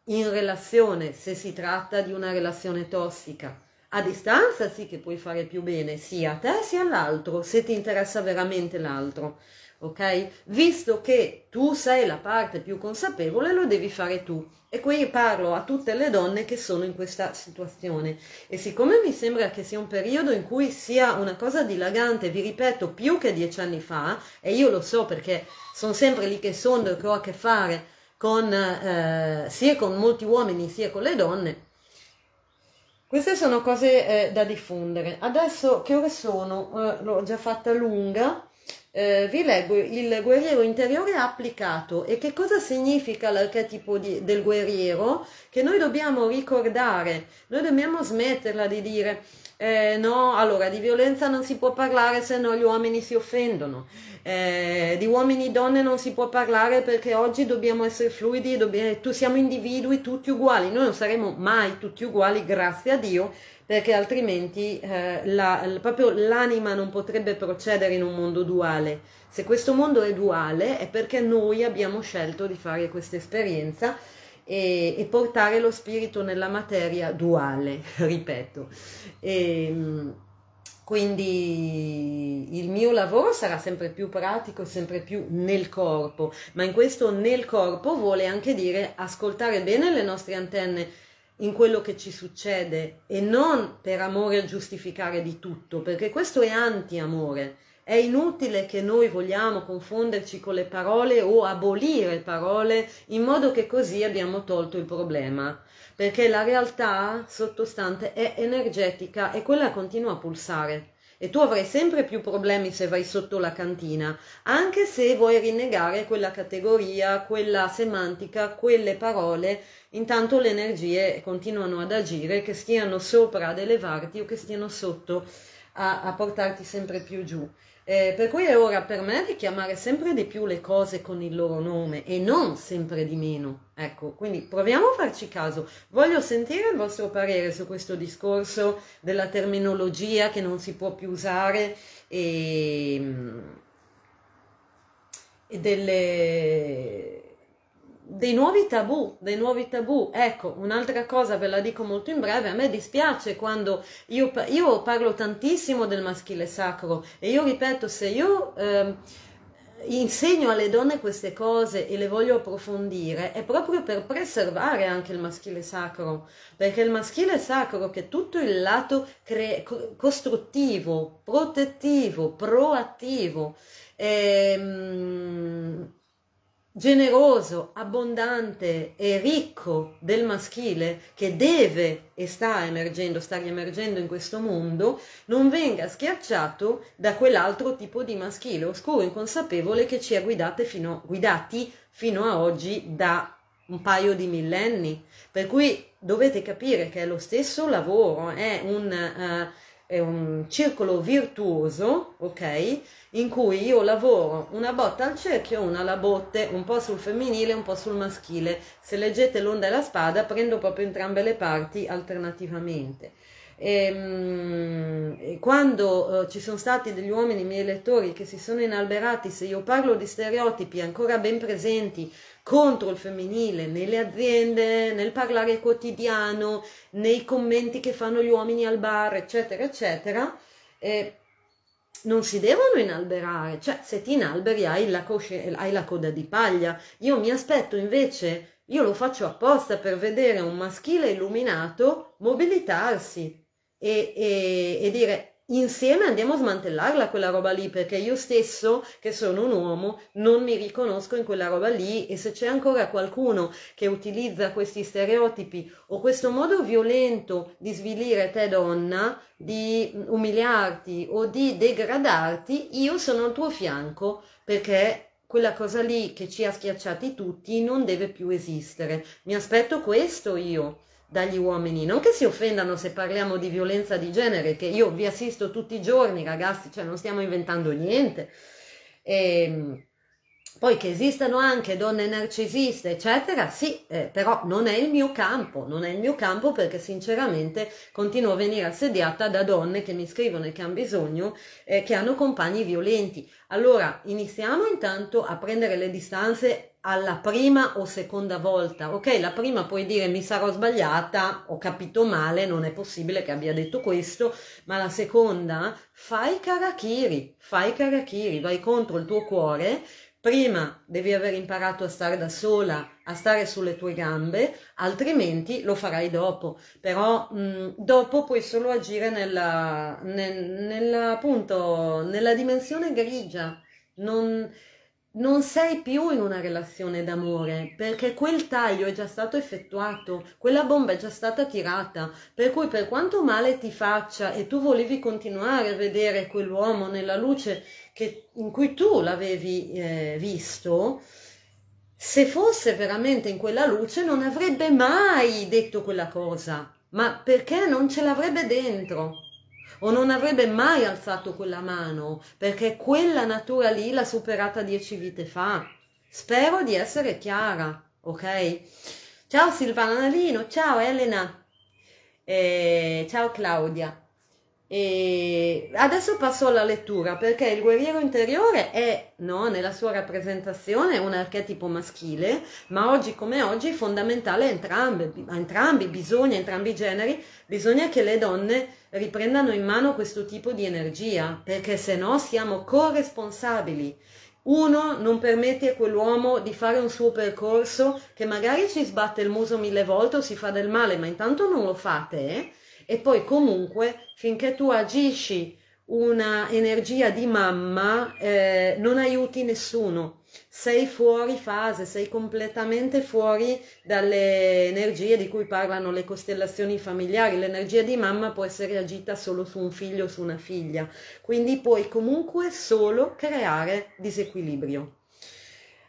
in relazione, se si tratta di una relazione tossica. A distanza sì che puoi fare più bene sia a te sia all'altro, se ti interessa veramente l'altro, ok? Visto che tu sei la parte più consapevole, lo devi fare tu. E qui parlo a tutte le donne che sono in questa situazione. E siccome mi sembra che sia un periodo in cui sia una cosa dilagante, vi ripeto, più che dieci anni fa, e io lo so perché sono sempre lì che sondo e che ho a che fare con, eh, sia con molti uomini sia con le donne. Queste sono cose eh, da diffondere. Adesso, che ore sono? Eh, l'ho già fatta lunga. Eh, vi leggo il guerriero interiore applicato. E che cosa significa l'archetipo del guerriero? Che noi dobbiamo ricordare, noi dobbiamo smetterla di dire eh, no, allora di violenza non si può parlare se no gli uomini si offendono, eh, di uomini e donne non si può parlare perché oggi dobbiamo essere fluidi, dobbiamo, tu siamo individui tutti uguali. Noi non saremo mai tutti uguali, grazie a Dio, perché altrimenti eh, la, la, proprio l'anima non potrebbe procedere in un mondo duale. Se questo mondo è duale è perché noi abbiamo scelto di fare questa esperienza e, e portare lo spirito nella materia duale, ripeto. E, quindi il mio lavoro sarà sempre più pratico, sempre più nel corpo, ma in questo nel corpo vuole anche dire ascoltare bene le nostre antenne, in quello che ci succede, e non per amore a giustificare di tutto, perché questo è anti-amore. È inutile che noi vogliamo confonderci con le parole o abolire parole in modo che così abbiamo tolto il problema, perché la realtà sottostante è energetica e quella continua a pulsare. E tu avrai sempre più problemi se vai sotto la cantina, anche se vuoi rinnegare quella categoria, quella semantica, quelle parole, intanto le energie continuano ad agire, che stiano sopra ad elevarti o che stiano sotto a, a portarti sempre più giù. Eh, per cui è ora per me di chiamare sempre di più le cose con il loro nome e non sempre di meno. Ecco, quindi proviamo a farci caso. Voglio sentire il vostro parere su questo discorso della terminologia che non si può più usare e, e delle, dei nuovi tabù, dei nuovi tabù. Ecco, un'altra cosa ve la dico molto in breve, a me dispiace quando io, io parlo tantissimo del maschile sacro e io ripeto, se io eh, insegno alle donne queste cose e le voglio approfondire è proprio per preservare anche il maschile sacro, perché il maschile sacro, che è tutto il lato cre costruttivo, protettivo, proattivo, ehm, generoso, abbondante e ricco del maschile, che deve e sta emergendo, sta riemergendo in questo mondo, non venga schiacciato da quell'altro tipo di maschile oscuro, inconsapevole, che ci ha guidate fino, guidati fino a oggi da un paio di millenni. Per cui dovete capire che è lo stesso lavoro, è un... Uh, È un circolo virtuoso, ok? In cui io lavoro una botta al cerchio, una alla botte, un po' sul femminile, un po' sul maschile. Se leggete L'onda e la spada, prendo proprio entrambe le parti alternativamente. E, quando eh, ci sono stati degli uomini, i miei lettori, che si sono inalberati, se io parlo di stereotipi ancora ben presenti contro il femminile nelle aziende, nel parlare quotidiano, nei commenti che fanno gli uomini al bar, eccetera eccetera, eh, non si devono inalberare. Cioè, se ti inalberi hai la, hai la coda di paglia. Io mi aspetto invece, io lo faccio apposta per vedere un maschile illuminato mobilitarsi e, e, e dire insieme andiamo a smantellarla quella roba lì, perché io stesso, che sono un uomo, non mi riconosco in quella roba lì, e se c'è ancora qualcuno che utilizza questi stereotipi o questo modo violento di svilire te donna, di umiliarti o di degradarti, io sono al tuo fianco, perché quella cosa lì che ci ha schiacciati tutti non deve più esistere. Mi aspetto questo io dagli uomini, non che si offendano se parliamo di violenza di genere, che io vi assisto tutti i giorni, ragazzi, cioè non stiamo inventando niente. E poi che esistano anche donne narcisiste, eccetera, sì, eh, però non è il mio campo, non è il mio campo, perché sinceramente continuo a venire assediata da donne che mi scrivono e che hanno bisogno, eh, che hanno compagni violenti. Allora, iniziamo intanto a prendere le distanze alla prima o seconda volta, ok? La prima puoi dire mi sarò sbagliata, ho capito male, non è possibile che abbia detto questo, ma la seconda, fai karakiri, fai karakiri, vai contro il tuo cuore. Prima devi aver imparato a stare da sola, a stare sulle tue gambe, altrimenti lo farai dopo. Però mh, dopo puoi solo agire nella, nel, nella, appunto, nella dimensione grigia. Non, non sei più in una relazione d'amore, perché quel taglio è già stato effettuato, quella bomba è già stata tirata. Per cui per quanto male ti faccia e tu volevi continuare a vedere quell'uomo nella luce che, in cui tu l'avevi eh, visto, se fosse veramente in quella luce non avrebbe mai detto quella cosa, ma perché non ce l'avrebbe dentro, o non avrebbe mai alzato quella mano, perché quella natura lì l'ha superata dieci vite fa. Spero di essere chiara, ok? Ciao Silvana Nalino, ciao Elena, eh, ciao Claudia. E adesso passo alla lettura, perché il guerriero interiore è, no, nella sua rappresentazione un archetipo maschile, ma oggi come oggi è fondamentale a entrambi, a entrambi bisogna, entrambi i generi, bisogna che le donne riprendano in mano questo tipo di energia, perché se no siamo corresponsabili. Uno, non permette a quell'uomo di fare un suo percorso, che magari ci sbatte il muso mille volte o si fa del male, ma intanto non lo fate, eh? E poi comunque, finché tu agisci una energia di mamma, eh, non aiuti nessuno. Sei fuori fase, sei completamente fuori dalle energie di cui parlano le costellazioni familiari. L'energia di mamma può essere agita solo su un figlio o su una figlia. Quindi puoi comunque solo creare disequilibrio.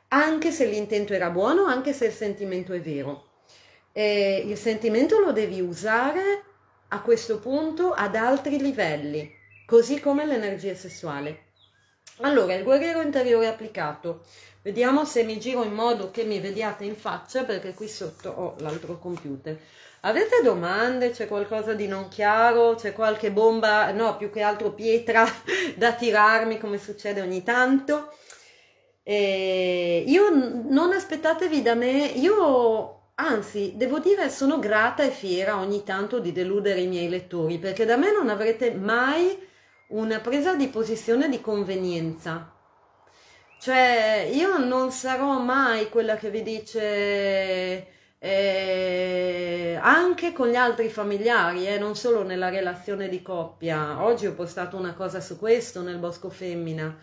Anche se l'intento era buono, anche se il sentimento è vero. E il sentimento lo devi usare a questo punto ad altri livelli, così come l'energia sessuale. Allora, il guerriero interiore applicato. Vediamo se mi giro in modo che mi vediate in faccia, perché qui sotto ho l'altro computer. Avete domande? C'è qualcosa di non chiaro? C'è qualche bomba? No, più che altro pietra da tirarmi, come succede ogni tanto. E io, non aspettatevi da me, io... Anzi, devo dire, sono grata e fiera ogni tanto di deludere i miei lettori, perché da me non avrete mai una presa di posizione di convenienza. Cioè, io non sarò mai quella che vi dice, eh, anche con gli altri familiari, eh, non solo nella relazione di coppia. Oggi ho postato una cosa su questo nel Bosco Femmina.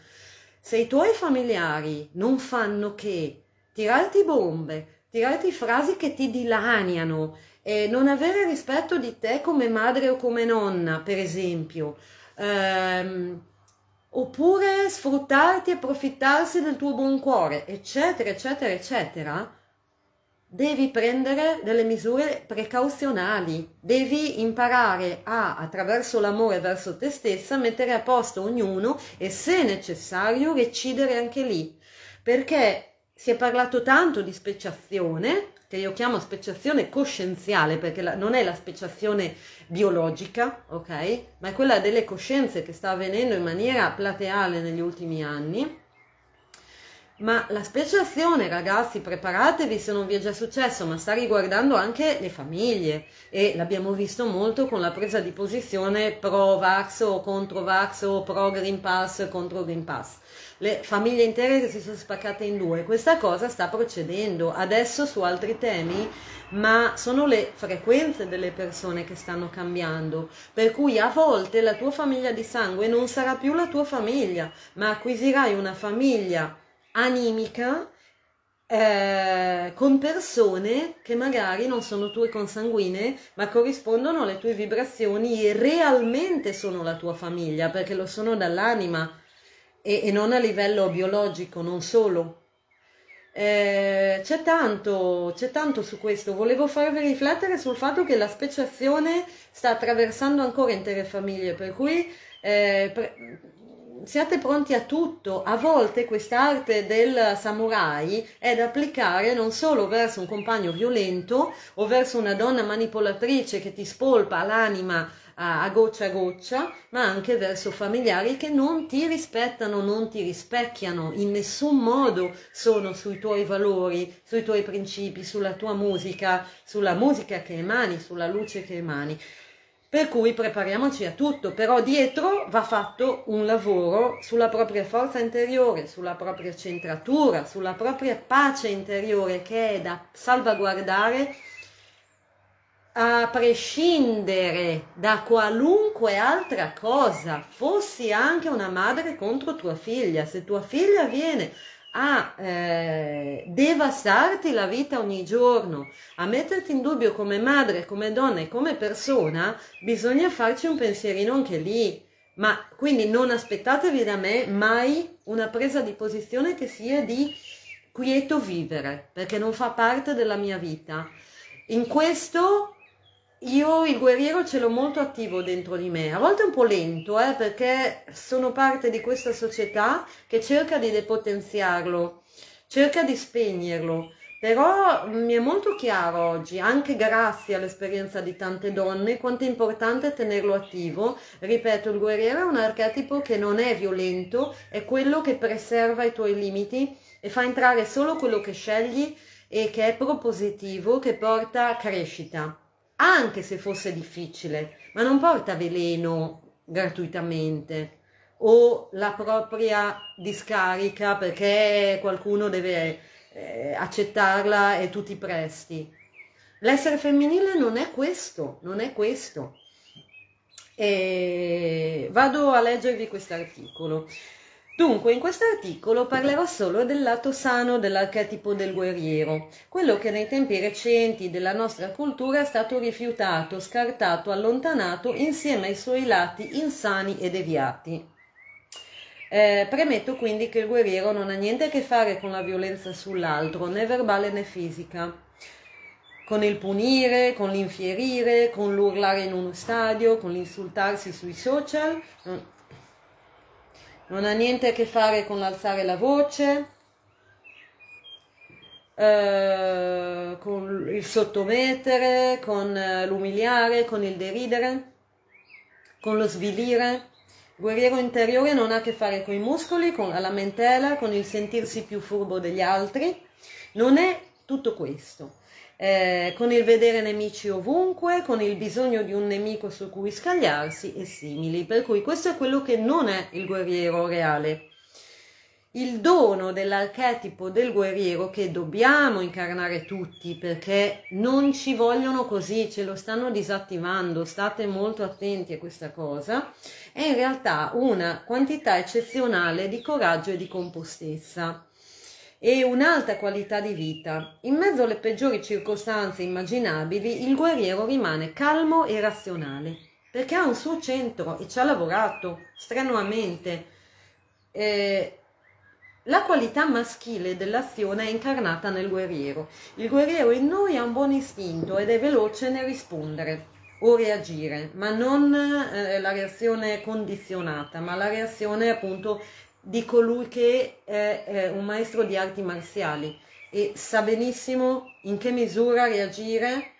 Se i tuoi familiari non fanno che tirarti bombe, tirarti frasi che ti dilaniano, eh, non avere rispetto di te come madre o come nonna, per esempio, ehm, oppure sfruttarti, approfittarsi del tuo buon cuore, eccetera, eccetera, eccetera, devi prendere delle misure precauzionali, devi imparare a, attraverso l'amore verso te stessa, mettere a posto ognuno e, se necessario, recidere anche lì, perché si è parlato tanto di speciazione, che io chiamo speciazione coscienziale, perché la, non è la speciazione biologica, ok? Ma è quella delle coscienze, che sta avvenendo in maniera plateale negli ultimi anni. Ma la speciazione, ragazzi, preparatevi se non vi è già successo, ma sta riguardando anche le famiglie, e l'abbiamo visto molto con la presa di posizione pro vax o contro vax o pro green pass contro green pass. Le famiglie intere che si sono spaccate in due. Questa cosa sta procedendo adesso su altri temi, ma sono le frequenze delle persone che stanno cambiando, per cui a volte la tua famiglia di sangue non sarà più la tua famiglia, ma acquisirai una famiglia animica eh, con persone che magari non sono tue consanguinee, ma corrispondono alle tue vibrazioni e realmente sono la tua famiglia, perché lo sono dall'anima. E non a livello biologico, non solo. Eh, c'è tanto, c'è tanto su questo. Volevo farvi riflettere sul fatto che la speciazione sta attraversando ancora intere famiglie, per cui eh, pre- siate pronti a tutto. A volte quest'arte del samurai è da applicare non solo verso un compagno violento o verso una donna manipolatrice che ti spolpa l'anima a goccia a goccia, ma anche verso familiari che non ti rispettano, non ti rispecchiano in nessun modo, sono sui tuoi valori, sui tuoi principi, sulla tua musica, sulla musica che emani, sulla luce che emani. Per cui prepariamoci a tutto, però dietro va fatto un lavoro sulla propria forza interiore, sulla propria centratura, sulla propria pace interiore, che è da salvaguardare a prescindere da qualunque altra cosa, fossi anche una madre contro tua figlia. Se tua figlia viene a eh, devastarti la vita ogni giorno, a metterti in dubbio come madre, come donna e come persona, bisogna farci un pensierino anche lì. Ma quindi non aspettatevi da me mai una presa di posizione che sia di quieto vivere, perché non fa parte della mia vita. In questo io il guerriero ce l'ho molto attivo dentro di me, a volte un po' lento, eh, perché sono parte di questa società che cerca di depotenziarlo, cerca di spegnerlo, però mi è molto chiaro oggi, anche grazie all'esperienza di tante donne, quanto è importante tenerlo attivo. Ripeto, il guerriero è un archetipo che non è violento, è quello che preserva i tuoi limiti e fa entrare solo quello che scegli e che è propositivo, che porta crescita. Anche se fosse difficile, ma non porta veleno gratuitamente o la propria discarica perché qualcuno deve eh, accettarla e tu ti presti. L'essere femminile non è questo, non è questo. E vado a leggervi questo articolo. Dunque, in questo articolo parlerò solo del lato sano dell'archetipo del guerriero, quello che nei tempi recenti della nostra cultura è stato rifiutato, scartato, allontanato insieme ai suoi lati insani e deviati. Eh, premetto quindi che il guerriero non ha niente a che fare con la violenza sull'altro, né verbale né fisica, con il punire, con l'infierire, con l'urlare in uno stadio, con l'insultarsi sui social. Non ha niente a che fare con l'alzare la voce, eh, con il sottomettere, con l'umiliare, con il deridere, con lo svilire. Il guerriero interiore non ha a che fare con i muscoli, con la lamentela, con il sentirsi più furbo degli altri. Non è tutto questo. Eh, con il vedere nemici ovunque, con il bisogno di un nemico su cui scagliarsi e simili. Per cui questo è quello che non è il guerriero reale. Il dono dell'archetipo del guerriero, che dobbiamo incarnare tutti, perché non ci vogliono così, ce lo stanno disattivando, state molto attenti a questa cosa, è in realtà una quantità eccezionale di coraggio e di compostezza e un'alta qualità di vita. In mezzo alle peggiori circostanze immaginabili, il guerriero rimane calmo e razionale, perché ha un suo centro e ci ha lavorato strenuamente. Eh, la qualità maschile dell'azione è incarnata nel guerriero. Il guerriero in noi ha un buon istinto ed è veloce nel rispondere o reagire, ma non eh, la reazione condizionata, ma la reazione appunto di colui che è, è un maestro di arti marziali e sa benissimo in che misura reagire,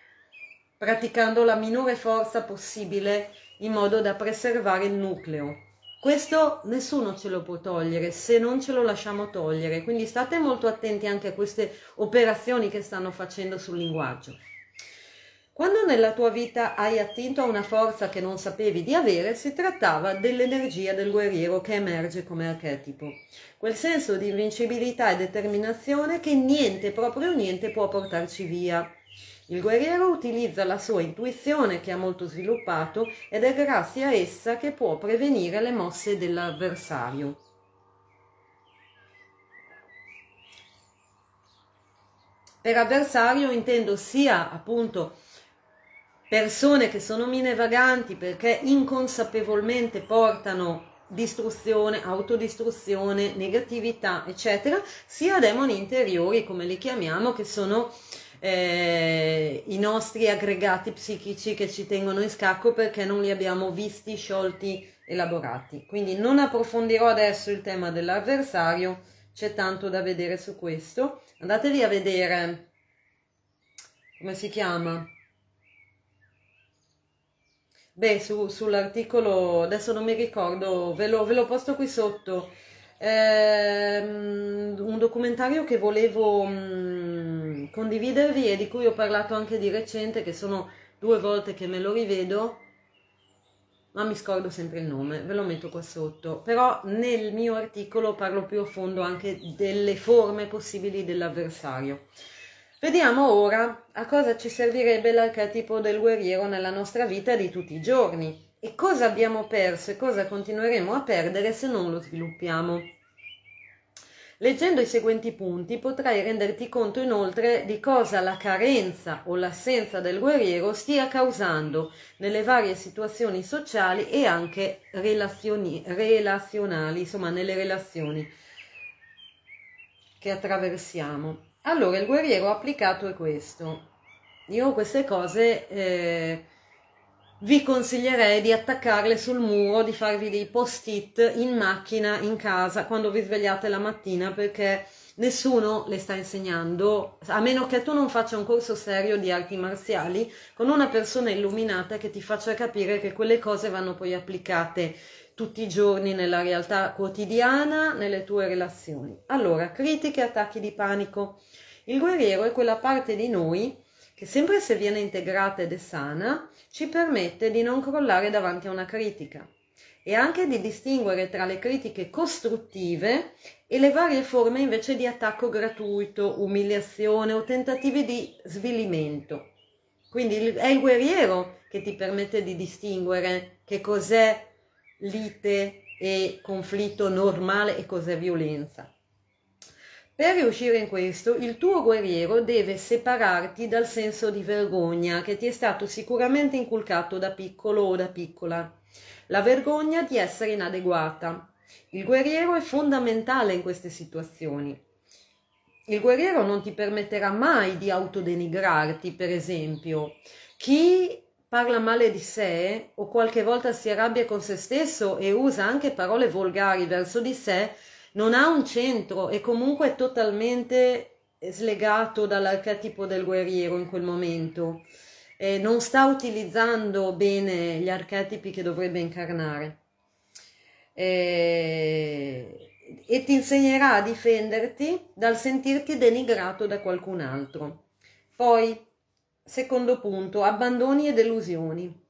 praticando la minore forza possibile in modo da preservare il nucleo. Questo nessuno ce lo può togliere se non ce lo lasciamo togliere, quindi state molto attenti anche a queste operazioni che stanno facendo sul linguaggio. Quando nella tua vita hai attinto a una forza che non sapevi di avere, si trattava dell'energia del guerriero che emerge come archetipo. Quel senso di invincibilità e determinazione che niente, proprio niente, può portarci via. Il guerriero utilizza la sua intuizione che ha molto sviluppato ed è grazie a essa che può prevenire le mosse dell'avversario. Per avversario intendo sia appunto persone che sono mine vaganti perché inconsapevolmente portano distruzione, autodistruzione, negatività, eccetera, sia demoni interiori, come li chiamiamo, che sono eh, i nostri aggregati psichici che ci tengono in scacco perché non li abbiamo visti, sciolti, elaborati. Quindi non approfondirò adesso il tema dell'avversario, c'è tanto da vedere su questo. Andatevi a vedere, come si chiama? Beh, su, sull'articolo, adesso non mi ricordo, ve lo, ve lo posto qui sotto, ehm, un documentario che volevo mh, condividervi e di cui ho parlato anche di recente, che sono due volte che me lo rivedo, ma mi scordo sempre il nome, ve lo metto qua sotto. Però nel mio articolo parlo più a fondo anche delle forme possibili dell'avversario. Vediamo ora a cosa ci servirebbe l'archetipo del guerriero nella nostra vita di tutti i giorni e cosa abbiamo perso e cosa continueremo a perdere se non lo sviluppiamo. Leggendo i seguenti punti potrai renderti conto inoltre di cosa la carenza o l'assenza del guerriero stia causando nelle varie situazioni sociali e anche relazioni, relazionali, insomma nelle relazioni che attraversiamo. Allora, il guerriero applicato è questo. Io queste cose eh, vi consiglierei di attaccarle sul muro, di farvi dei post-it in macchina, in casa, quando vi svegliate la mattina, perché nessuno le sta insegnando, a meno che tu non faccia un corso serio di arti marziali, con una persona illuminata che ti faccia capire che quelle cose vanno poi applicate tutti i giorni nella realtà quotidiana, nelle tue relazioni. Allora, critiche, attacchi di panico. Il guerriero è quella parte di noi che, sempre se viene integrata ed è sana, ci permette di non crollare davanti a una critica e anche di distinguere tra le critiche costruttive e le varie forme invece di attacco gratuito, umiliazione o tentativi di svilimento. Quindi è il guerriero che ti permette di distinguere che cos'è lite e conflitto normale e cos'è violenza. Per riuscire in questo, il tuo guerriero deve separarti dal senso di vergogna che ti è stato sicuramente inculcato da piccolo o da piccola, la vergogna di essere inadeguata. Il guerriero è fondamentale in queste situazioni. Il guerriero non ti permetterà mai di autodenigrarti, per esempio. Chi parla male di sé o qualche volta si arrabbia con se stesso e usa anche parole volgari verso di sé, non ha un centro e comunque è totalmente slegato dall'archetipo del guerriero in quel momento. E non sta utilizzando bene gli archetipi che dovrebbe incarnare. E, e ti insegnerà a difenderti dal sentirti denigrato da qualcun altro. Poi, secondo punto, abbandoni e delusioni.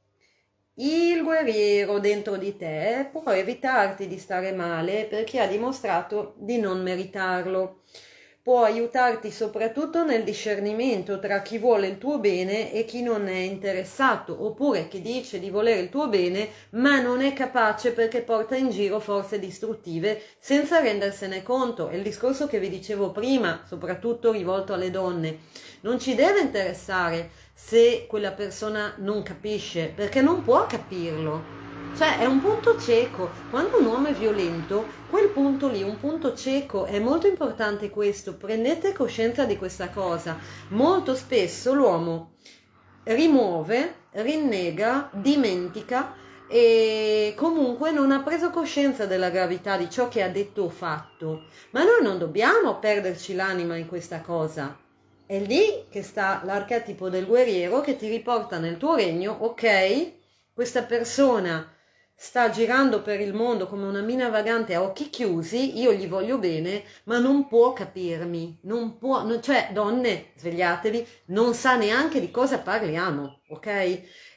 Il guerriero dentro di te può evitarti di stare male perché ha dimostrato di non meritarlo. Può aiutarti soprattutto nel discernimento tra chi vuole il tuo bene e chi non è interessato, oppure chi dice di volere il tuo bene ma non è capace perché porta in giro forze distruttive senza rendersene conto. È il discorso che vi dicevo prima, soprattutto rivolto alle donne. Non ci deve interessare se quella persona non capisce, perché non può capirlo. Cioè è un punto cieco. Quando un uomo è violento, quel punto lì, un punto cieco, è molto importante questo, prendete coscienza di questa cosa. Molto spesso l'uomo rimuove, rinnega, dimentica e comunque non ha preso coscienza della gravità di ciò che ha detto o fatto. Ma noi non dobbiamo perderci l'anima in questa cosa. È lì che sta l'archetipo del guerriero che ti riporta nel tuo regno. Ok, questa persona sta girando per il mondo come una mina vagante a occhi chiusi, io gli voglio bene, ma non può capirmi, non può, non, cioè donne, svegliatevi, non sa neanche di cosa parliamo, ok?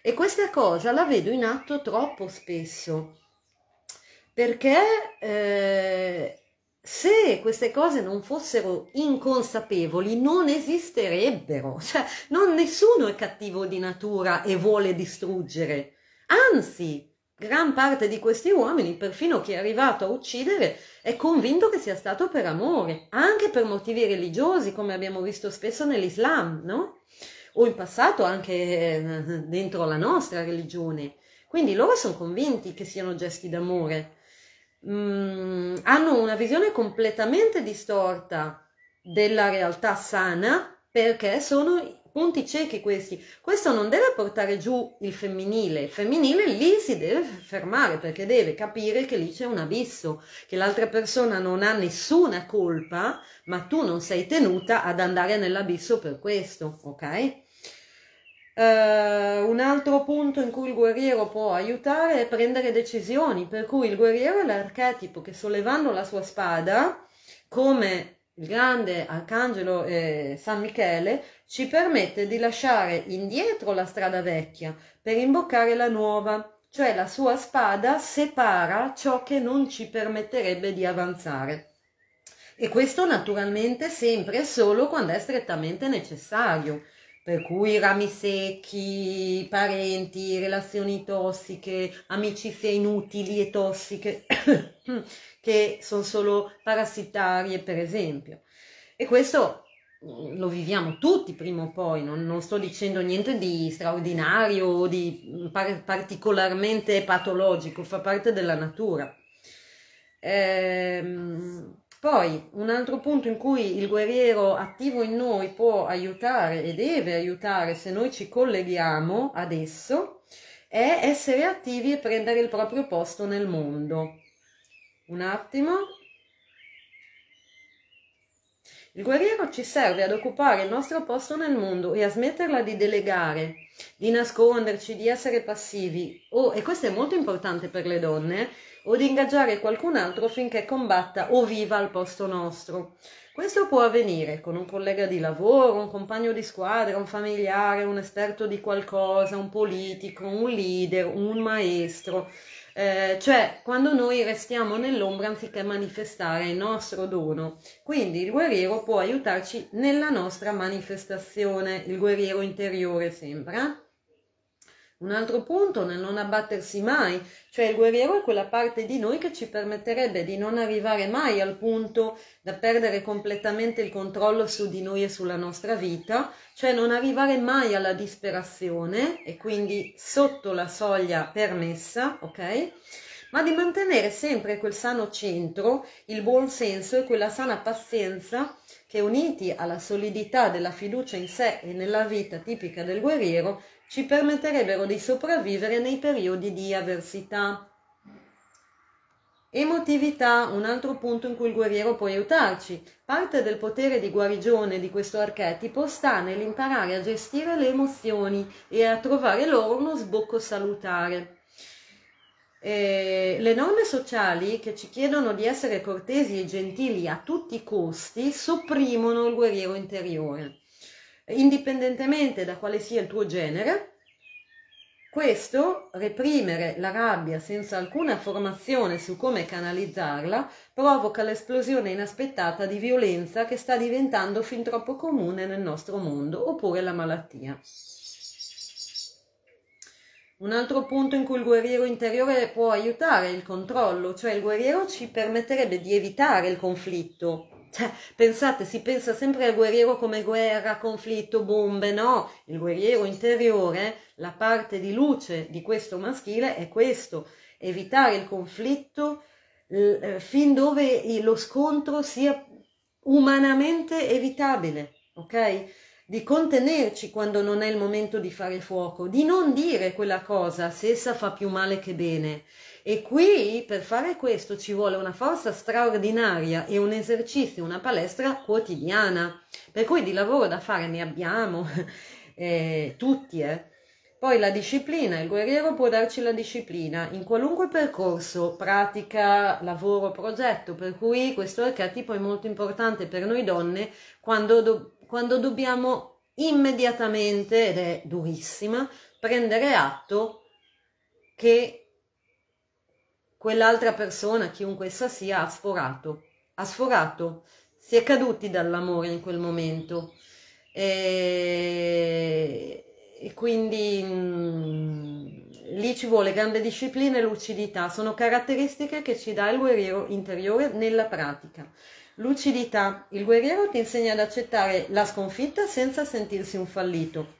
E questa cosa la vedo in atto troppo spesso, perché eh, se queste cose non fossero inconsapevoli non esisterebbero, cioè non nessuno è cattivo di natura e vuole distruggere, anzi gran parte di questi uomini, perfino chi è arrivato a uccidere, è convinto che sia stato per amore, anche per motivi religiosi come abbiamo visto spesso nell'Islam, no? O in passato anche dentro la nostra religione, quindi loro sono convinti che siano gesti d'amore. Mm, hanno una visione completamente distorta della realtà sana, perché sono punti ciechi questi. Questo non deve portare giù il femminile, il femminile lì si deve fermare, perché deve capire che lì c'è un abisso, che l'altra persona non ha nessuna colpa, ma tu non sei tenuta ad andare nell'abisso per questo, ok? Uh, un altro punto in cui il guerriero può aiutare è prendere decisioni, per cui il guerriero è l'archetipo che, sollevando la sua spada come il grande arcangelo eh, San Michele, ci permette di lasciare indietro la strada vecchia per imboccare la nuova, cioè la sua spada separa ciò che non ci permetterebbe di avanzare, e questo naturalmente sempre e solo quando è strettamente necessario. Per cui rami secchi, parenti, relazioni tossiche, amicizie inutili e tossiche che sono solo parassitarie, per esempio. E questo lo viviamo tutti prima o poi, non, non sto dicendo niente di straordinario o di par- particolarmente patologico, fa parte della natura. Ehm... Poi un altro punto in cui il guerriero attivo in noi può aiutare e deve aiutare, se noi ci colleghiamo ad esso, è essere attivi e prendere il proprio posto nel mondo. Un attimo. Il guerriero ci serve ad occupare il nostro posto nel mondo e a smetterla di delegare, di nasconderci, di essere passivi. Oh, e questo è molto importante per le donne, o di ingaggiare qualcun altro affinché combatta o viva al posto nostro. Questo può avvenire con un collega di lavoro, un compagno di squadra, un familiare, un esperto di qualcosa, un politico, un leader, un maestro. Eh, cioè, quando noi restiamo nell'ombra anziché manifestare il nostro dono. Quindi il guerriero può aiutarci nella nostra manifestazione, il guerriero interiore sembra. Un altro punto, nel non abbattersi mai, cioè il guerriero è quella parte di noi che ci permetterebbe di non arrivare mai al punto da perdere completamente il controllo su di noi e sulla nostra vita, cioè non arrivare mai alla disperazione e quindi sotto la soglia permessa, ok? Ma di mantenere sempre quel sano centro, il buon senso e quella sana pazienza che, uniti alla solidità della fiducia in sé e nella vita tipica del guerriero, ci permetterebbero di sopravvivere nei periodi di avversità. Emotività, un altro punto in cui il guerriero può aiutarci. Parte del potere di guarigione di questo archetipo sta nell'imparare a gestire le emozioni e a trovare loro uno sbocco salutare. Eh, le norme sociali che ci chiedono di essere cortesi e gentili a tutti i costi sopprimono il guerriero interiore. Indipendentemente da quale sia il tuo genere, questo reprimere la rabbia senza alcuna formazione su come canalizzarla provoca l'esplosione inaspettata di violenza che sta diventando fin troppo comune nel nostro mondo, oppure la malattia. Un altro punto in cui il guerriero interiore può aiutare è il controllo, cioè il guerriero ci permetterebbe di evitare il conflitto. Cioè, pensate, si pensa sempre al guerriero come guerra, conflitto, bombe, no? Il guerriero interiore, la parte di luce di questo maschile è questo, evitare il conflitto eh, fin dove lo scontro sia umanamente evitabile, ok? Di contenerci quando non è il momento di fare fuoco, di non dire quella cosa se essa fa più male che bene. E qui per fare questo ci vuole una forza straordinaria e un esercizio, una palestra quotidiana, per cui di lavoro da fare ne abbiamo eh, tutti eh. Poi la disciplina, il guerriero può darci la disciplina in qualunque percorso, pratica, lavoro, progetto, per cui questo archetipo è molto importante per noi donne quando, do, quando dobbiamo immediatamente, ed è durissima, prendere atto che quell'altra persona, chiunque essa sia, ha sforato, ha sforato, si è caduti dall'amore in quel momento. E... E quindi mh, lì ci vuole grande disciplina e lucidità. Sono caratteristiche che ci dà il guerriero interiore nella pratica. Lucidità. Il guerriero ti insegna ad accettare la sconfitta senza sentirsi un fallito,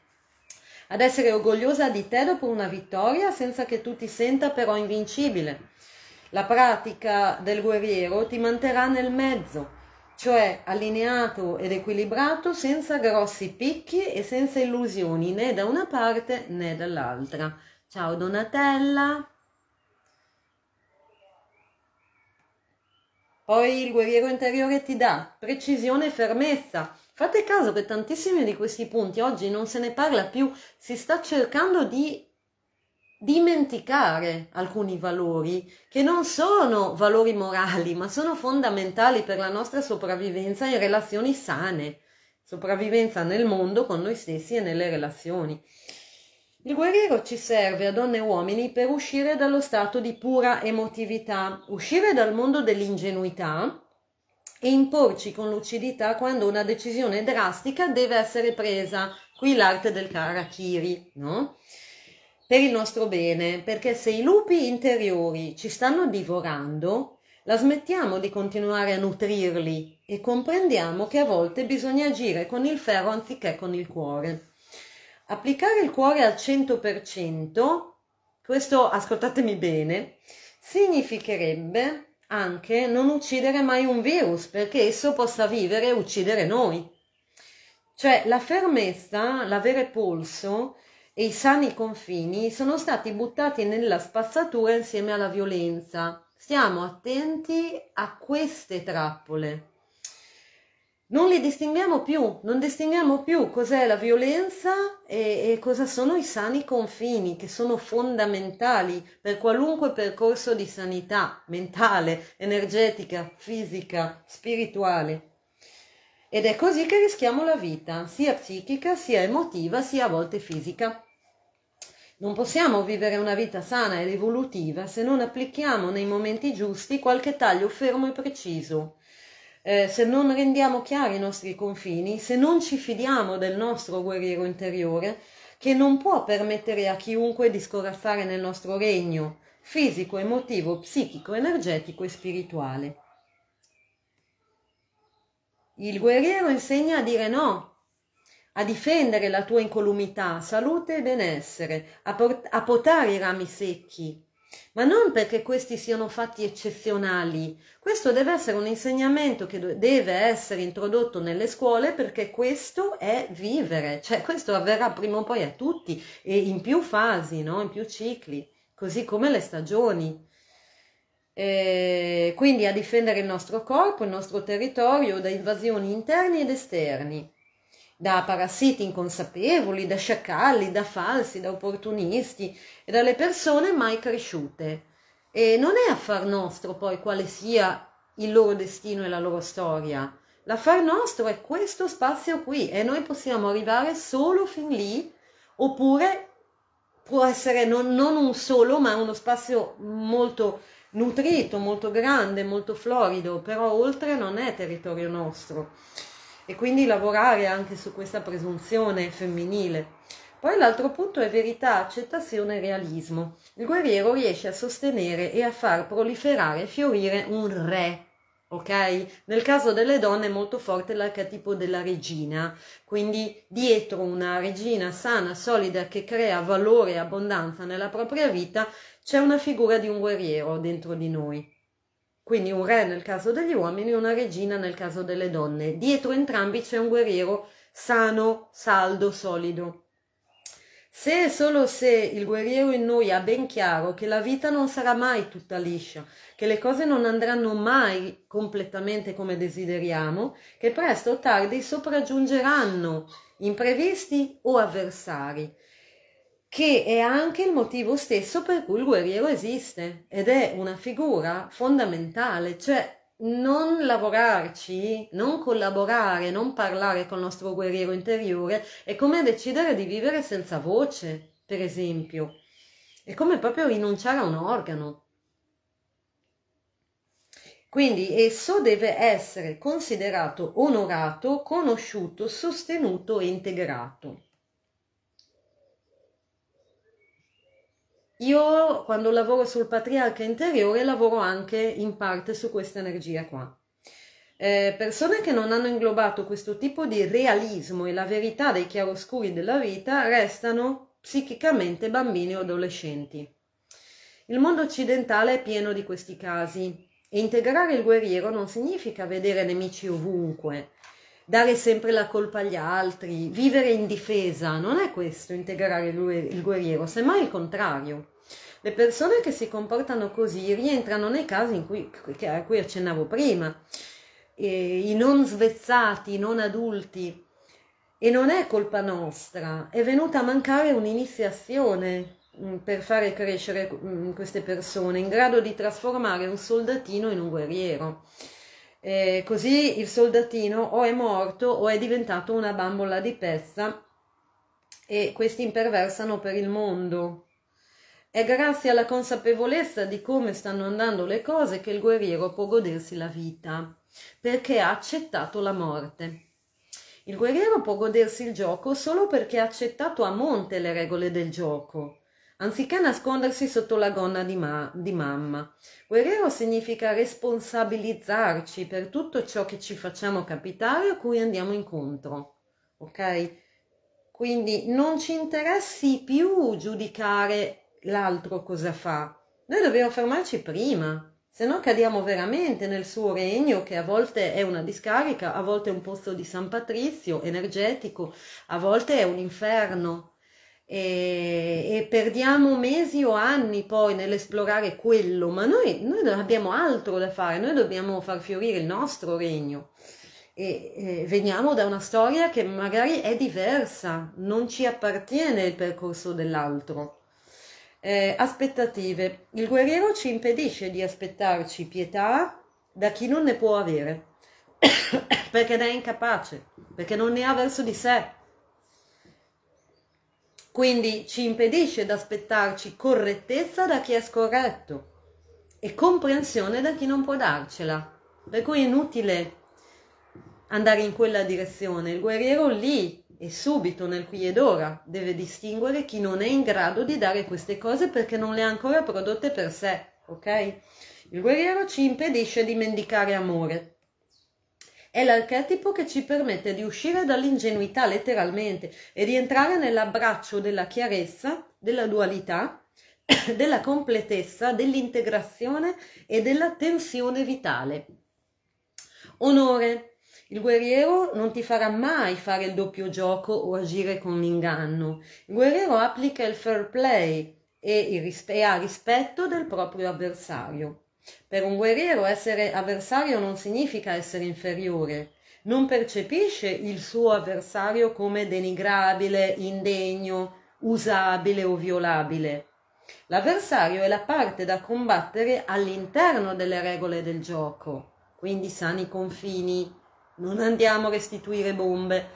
ad essere orgogliosa di te dopo una vittoria senza che tu ti senta però invincibile. La pratica del guerriero ti manterrà nel mezzo, cioè allineato ed equilibrato, senza grossi picchi e senza illusioni né da una parte né dall'altra. Ciao Donatella. Poi il guerriero interiore ti dà precisione e fermezza. Fate caso che tantissimi di questi punti oggi non se ne parla più, si sta cercando di dimenticare alcuni valori che non sono valori morali ma sono fondamentali per la nostra sopravvivenza in relazioni sane, sopravvivenza nel mondo, con noi stessi e nelle relazioni. Il guerriero ci serve a donne e uomini per uscire dallo stato di pura emotività, uscire dal mondo dell'ingenuità e imporci con lucidità quando una decisione drastica deve essere presa. Qui l'arte del karakiri, no? Per il nostro bene, perché se i lupi interiori ci stanno divorando, la smettiamo di continuare a nutrirli e comprendiamo che a volte bisogna agire con il ferro anziché con il cuore. Applicare il cuore al cento per cento, questo ascoltatemi bene, significherebbe anche non uccidere mai un virus, perché esso possa vivere e uccidere noi. Cioè la fermezza, l'avere polso e i sani confini sono stati buttati nella spazzatura insieme alla violenza. Stiamo attenti a queste trappole. Non le distinguiamo più, non distinguiamo più cos'è la violenza e, e cosa sono i sani confini, che sono fondamentali per qualunque percorso di sanità mentale, energetica, fisica, spirituale. Ed è così che rischiamo la vita, sia psichica, sia emotiva, sia a volte fisica. Non possiamo vivere una vita sana ed evolutiva se non applichiamo nei momenti giusti qualche taglio fermo e preciso, eh, se non rendiamo chiari i nostri confini, se non ci fidiamo del nostro guerriero interiore, che non può permettere a chiunque di scorazzare nel nostro regno fisico, emotivo, psichico, energetico e spirituale. Il guerriero insegna a dire no, a difendere la tua incolumità, salute e benessere, a, a potare i rami secchi, ma non perché questi siano fatti eccezionali. Questo deve essere un insegnamento che deve essere introdotto nelle scuole, perché questo è vivere, cioè questo avverrà prima o poi a tutti e in più fasi, no? In più cicli, così come le stagioni. Eh, quindi a difendere il nostro corpo, il nostro territorio da invasioni interni ed esterni, da parassiti inconsapevoli, da sciacalli, da falsi, da opportunisti e dalle persone mai cresciute. E non è affar nostro poi quale sia il loro destino e la loro storia. L'affar nostro è questo spazio qui e noi possiamo arrivare solo fin lì, oppure può essere non, non un solo ma uno spazio molto nutrito, molto grande, molto florido, però oltre non è territorio nostro, e quindi lavorare anche su questa presunzione femminile. Poi l'altro punto è verità, accettazione e realismo. Il guerriero riesce a sostenere e a far proliferare e fiorire un re, ok? Nel caso delle donne è molto forte l'archetipo della regina, quindi dietro una regina sana, solida, che crea valore e abbondanza nella propria vita, c'è una figura di un guerriero dentro di noi, quindi un re nel caso degli uomini e una regina nel caso delle donne. Dietro entrambi c'è un guerriero sano, saldo, solido. Se e solo se il guerriero in noi ha ben chiaro che la vita non sarà mai tutta liscia, che le cose non andranno mai completamente come desideriamo, che presto o tardi sopraggiungeranno imprevisti o avversari, che è anche il motivo stesso per cui il guerriero esiste, ed è una figura fondamentale, cioè non lavorarci, non collaborare, non parlare col nostro guerriero interiore è come decidere di vivere senza voce, per esempio, è come proprio rinunciare a un organo. Quindi esso deve essere considerato, onorato, conosciuto, sostenuto e integrato. Io quando lavoro sul patriarca interiore lavoro anche in parte su questa energia qua. Eh, persone che non hanno inglobato questo tipo di realismo e la verità dei chiaroscuri della vita restano psichicamente bambini o adolescenti. Il mondo occidentale è pieno di questi casi e integrare il guerriero non significa vedere nemici ovunque, dare sempre la colpa agli altri, vivere in difesa. Non è questo integrare il guerriero, semmai il contrario. Le persone che si comportano così rientrano nei casi in cui, a cui accennavo prima, e i non svezzati, i non adulti. E non è colpa nostra, è venuta a mancare un'iniziazione per fare crescere queste persone in grado di trasformare un soldatino in un guerriero. Eh, così il soldatino o è morto o è diventato una bambola di pezza e questi imperversano per il mondo. È grazie alla consapevolezza di come stanno andando le cose che il guerriero può godersi la vita, perché ha accettato la morte. Il guerriero può godersi il gioco solo perché ha accettato a monte le regole del gioco, anziché nascondersi sotto la gonna di, ma di mamma. Guerriero significa responsabilizzarci per tutto ciò che ci facciamo capitare o a cui andiamo incontro, ok? Quindi non ci interessi più giudicare l'altro cosa fa. Noi dobbiamo fermarci prima, se no cadiamo veramente nel suo regno, che a volte è una discarica, a volte è un pozzo di San Patrizio, energetico, a volte è un inferno. E perdiamo mesi o anni poi nell'esplorare quello, ma noi, noi abbiamo altro da fare, noi dobbiamo far fiorire il nostro regno e, e veniamo da una storia che magari è diversa, non ci appartiene il percorso dell'altro. Eh, aspettative. Il guerriero ci impedisce di aspettarci pietà da chi non ne può avere perché ne è incapace, perché non ne ha verso di sé. Quindi ci impedisce di aspettarci correttezza da chi è scorretto e comprensione da chi non può darcela. Per cui è inutile andare in quella direzione. Il guerriero lì e subito, nel qui ed ora, deve distinguere chi non è in grado di dare queste cose perché non le ha ancora prodotte per sé, ok? Il guerriero ci impedisce di mendicare amore. È l'archetipo che ci permette di uscire dall'ingenuità letteralmente e di entrare nell'abbraccio della chiarezza, della dualità, della completezza, dell'integrazione e della tensione vitale. Onore. Il guerriero non ti farà mai fare il doppio gioco o agire con l'inganno. Il guerriero applica il fair play e, il ris- e ha rispetto del proprio avversario. Per un guerriero essere avversario non significa essere inferiore, non percepisce il suo avversario come denigrabile, indegno, usabile o violabile. L'avversario è la parte da combattere all'interno delle regole del gioco, quindi sani confini, non andiamo a restituire bombe,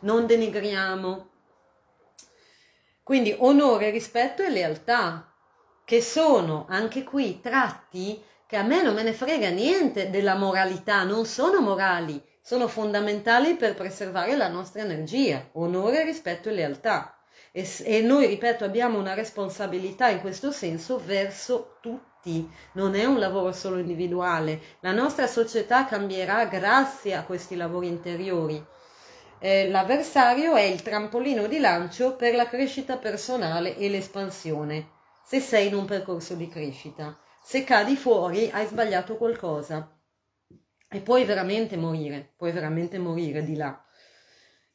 non denigriamo. Quindi onore, rispetto e lealtà, che sono anche qui tratti che a me non me ne frega niente della moralità, non sono morali, sono fondamentali per preservare la nostra energia, onore, rispetto e lealtà. E, e noi, ripeto, abbiamo una responsabilità in questo senso verso tutti, non è un lavoro solo individuale. La nostra società cambierà grazie a questi lavori interiori. Eh, l'avversario è il trampolino di lancio per la crescita personale e l'espansione. Se sei in un percorso di crescita, se cadi fuori hai sbagliato qualcosa e puoi veramente morire, puoi veramente morire di là.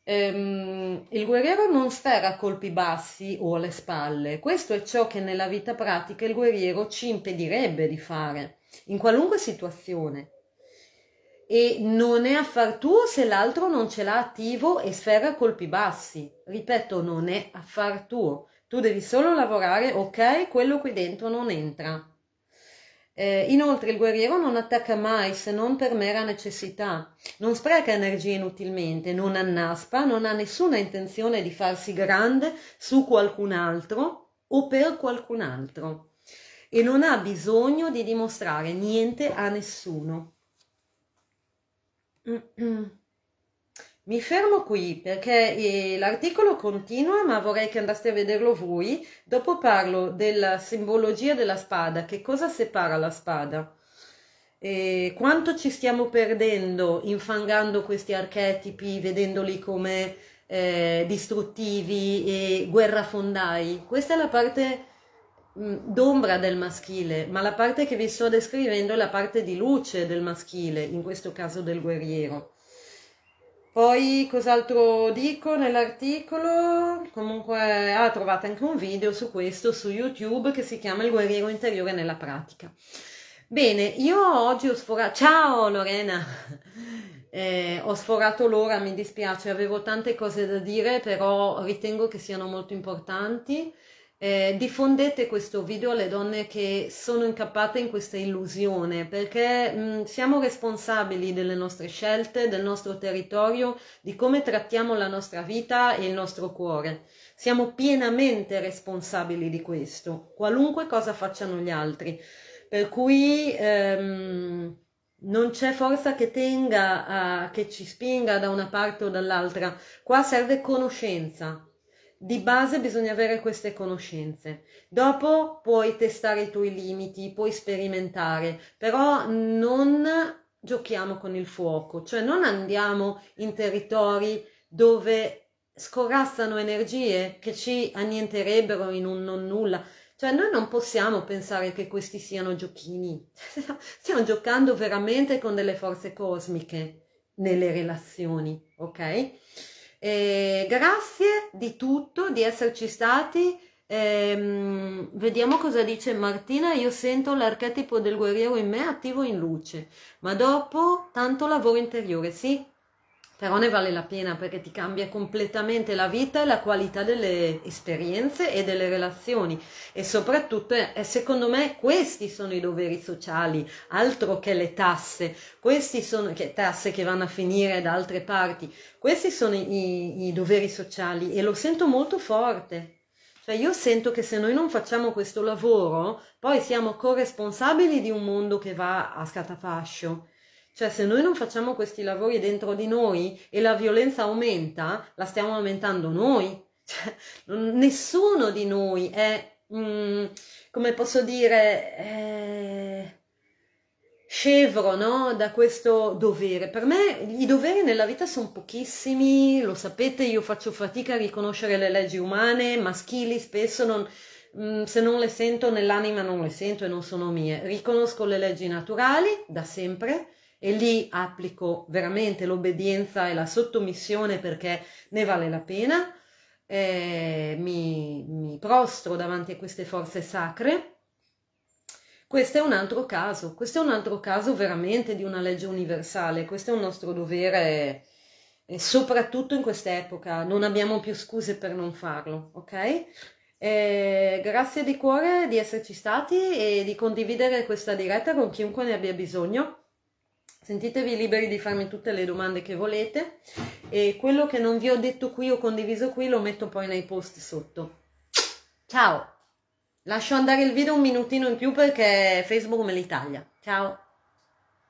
Ehm, il guerriero non spera colpi bassi o alle spalle, questo è ciò che nella vita pratica il guerriero ci impedirebbe di fare, in qualunque situazione. e non è affar tuo se l'altro non ce l'ha attivo e sferra colpi bassi. Ripeto, non è affar tuo, tu devi solo lavorare, ok, quello qui dentro non entra. Eh, inoltre il guerriero non attacca mai se non per mera necessità, non spreca energie inutilmente, non annaspa, non ha nessuna intenzione di farsi grande su qualcun altro o per qualcun altro e non ha bisogno di dimostrare niente a nessuno. Mi fermo qui perché eh, l'articolo continua, ma vorrei che andaste a vederlo voi. Dopo parlo della simbologia della spada, che cosa separa la spada, eh, quanto ci stiamo perdendo infangando questi archetipi, vedendoli come eh, distruttivi e guerrafondai. Questa è la parte d'ombra del maschile, ma la parte che vi sto descrivendo è la parte di luce del maschile, in questo caso del guerriero. Poi cos'altro dico nell'articolo? Comunque ah, trovate anche un video su questo su YouTube che si chiama Il guerriero interiore nella pratica. Bene, io oggi ho sforato... Ciao Lorena! Eh, ho sforato l'ora, mi dispiace, avevo tante cose da dire, però ritengo che siano molto importanti. Eh, diffondete questo video alle donne che sono incappate in questa illusione, perché mh, siamo responsabili delle nostre scelte, del nostro territorio, di come trattiamo la nostra vita e il nostro cuore. Siamo pienamente responsabili di questo, qualunque cosa facciano gli altri, per cui ehm, non c'è forza che tenga a, che ci spinga da una parte o dall'altra. Qua serve conoscenza. Di base bisogna avere queste conoscenze, dopo puoi testare i tuoi limiti, puoi sperimentare, però non giochiamo con il fuoco, cioè non andiamo in territori dove scorazzano energie che ci annienterebbero in un non nulla, cioè noi non possiamo pensare che questi siano giochini, stiamo giocando veramente con delle forze cosmiche nelle relazioni, ok? Eh, grazie di tutto, di esserci stati. Ehm, vediamo cosa dice Martina. Io sento l'archetipo del guerriero in me attivo in luce, ma dopo tanto lavoro interiore. Sì, però ne vale la pena perché ti cambia completamente la vita e la qualità delle esperienze e delle relazioni, e soprattutto eh, secondo me questi sono i doveri sociali, altro che le tasse. Questi sono che tasse che vanno a finire da altre parti. Questi sono i, i doveri sociali e lo sento molto forte. Cioè io sento che se noi non facciamo questo lavoro, poi siamo corresponsabili di un mondo che va a scatafascio. Cioè se noi non facciamo questi lavori dentro di noi e la violenza aumenta, la stiamo aumentando noi. Cioè, nessuno di noi è, mm, come posso dire... È... scevro, no? Da questo dovere. Per me i doveri nella vita sono pochissimi, lo sapete, io faccio fatica a riconoscere le leggi umane, maschili, spesso non, mh, se non le sento nell'anima non le sento e non sono mie. Riconosco le leggi naturali da sempre e lì applico veramente l'obbedienza e la sottomissione perché ne vale la pena, eh, mi, mi prostro davanti a queste forze sacre. Questo è un altro caso, questo è un altro caso veramente di una legge universale, questo è un nostro dovere, soprattutto in quest'epoca, non abbiamo più scuse per non farlo, ok? Eh, grazie di cuore di esserci stati e di condividere questa diretta con chiunque ne abbia bisogno. Sentitevi liberi di farmi tutte le domande che volete e quello che non vi ho detto qui o condiviso qui lo metto poi nei post sotto. Ciao! Lascio andare il video un minutino in più perché Facebook me li taglia. Ciao!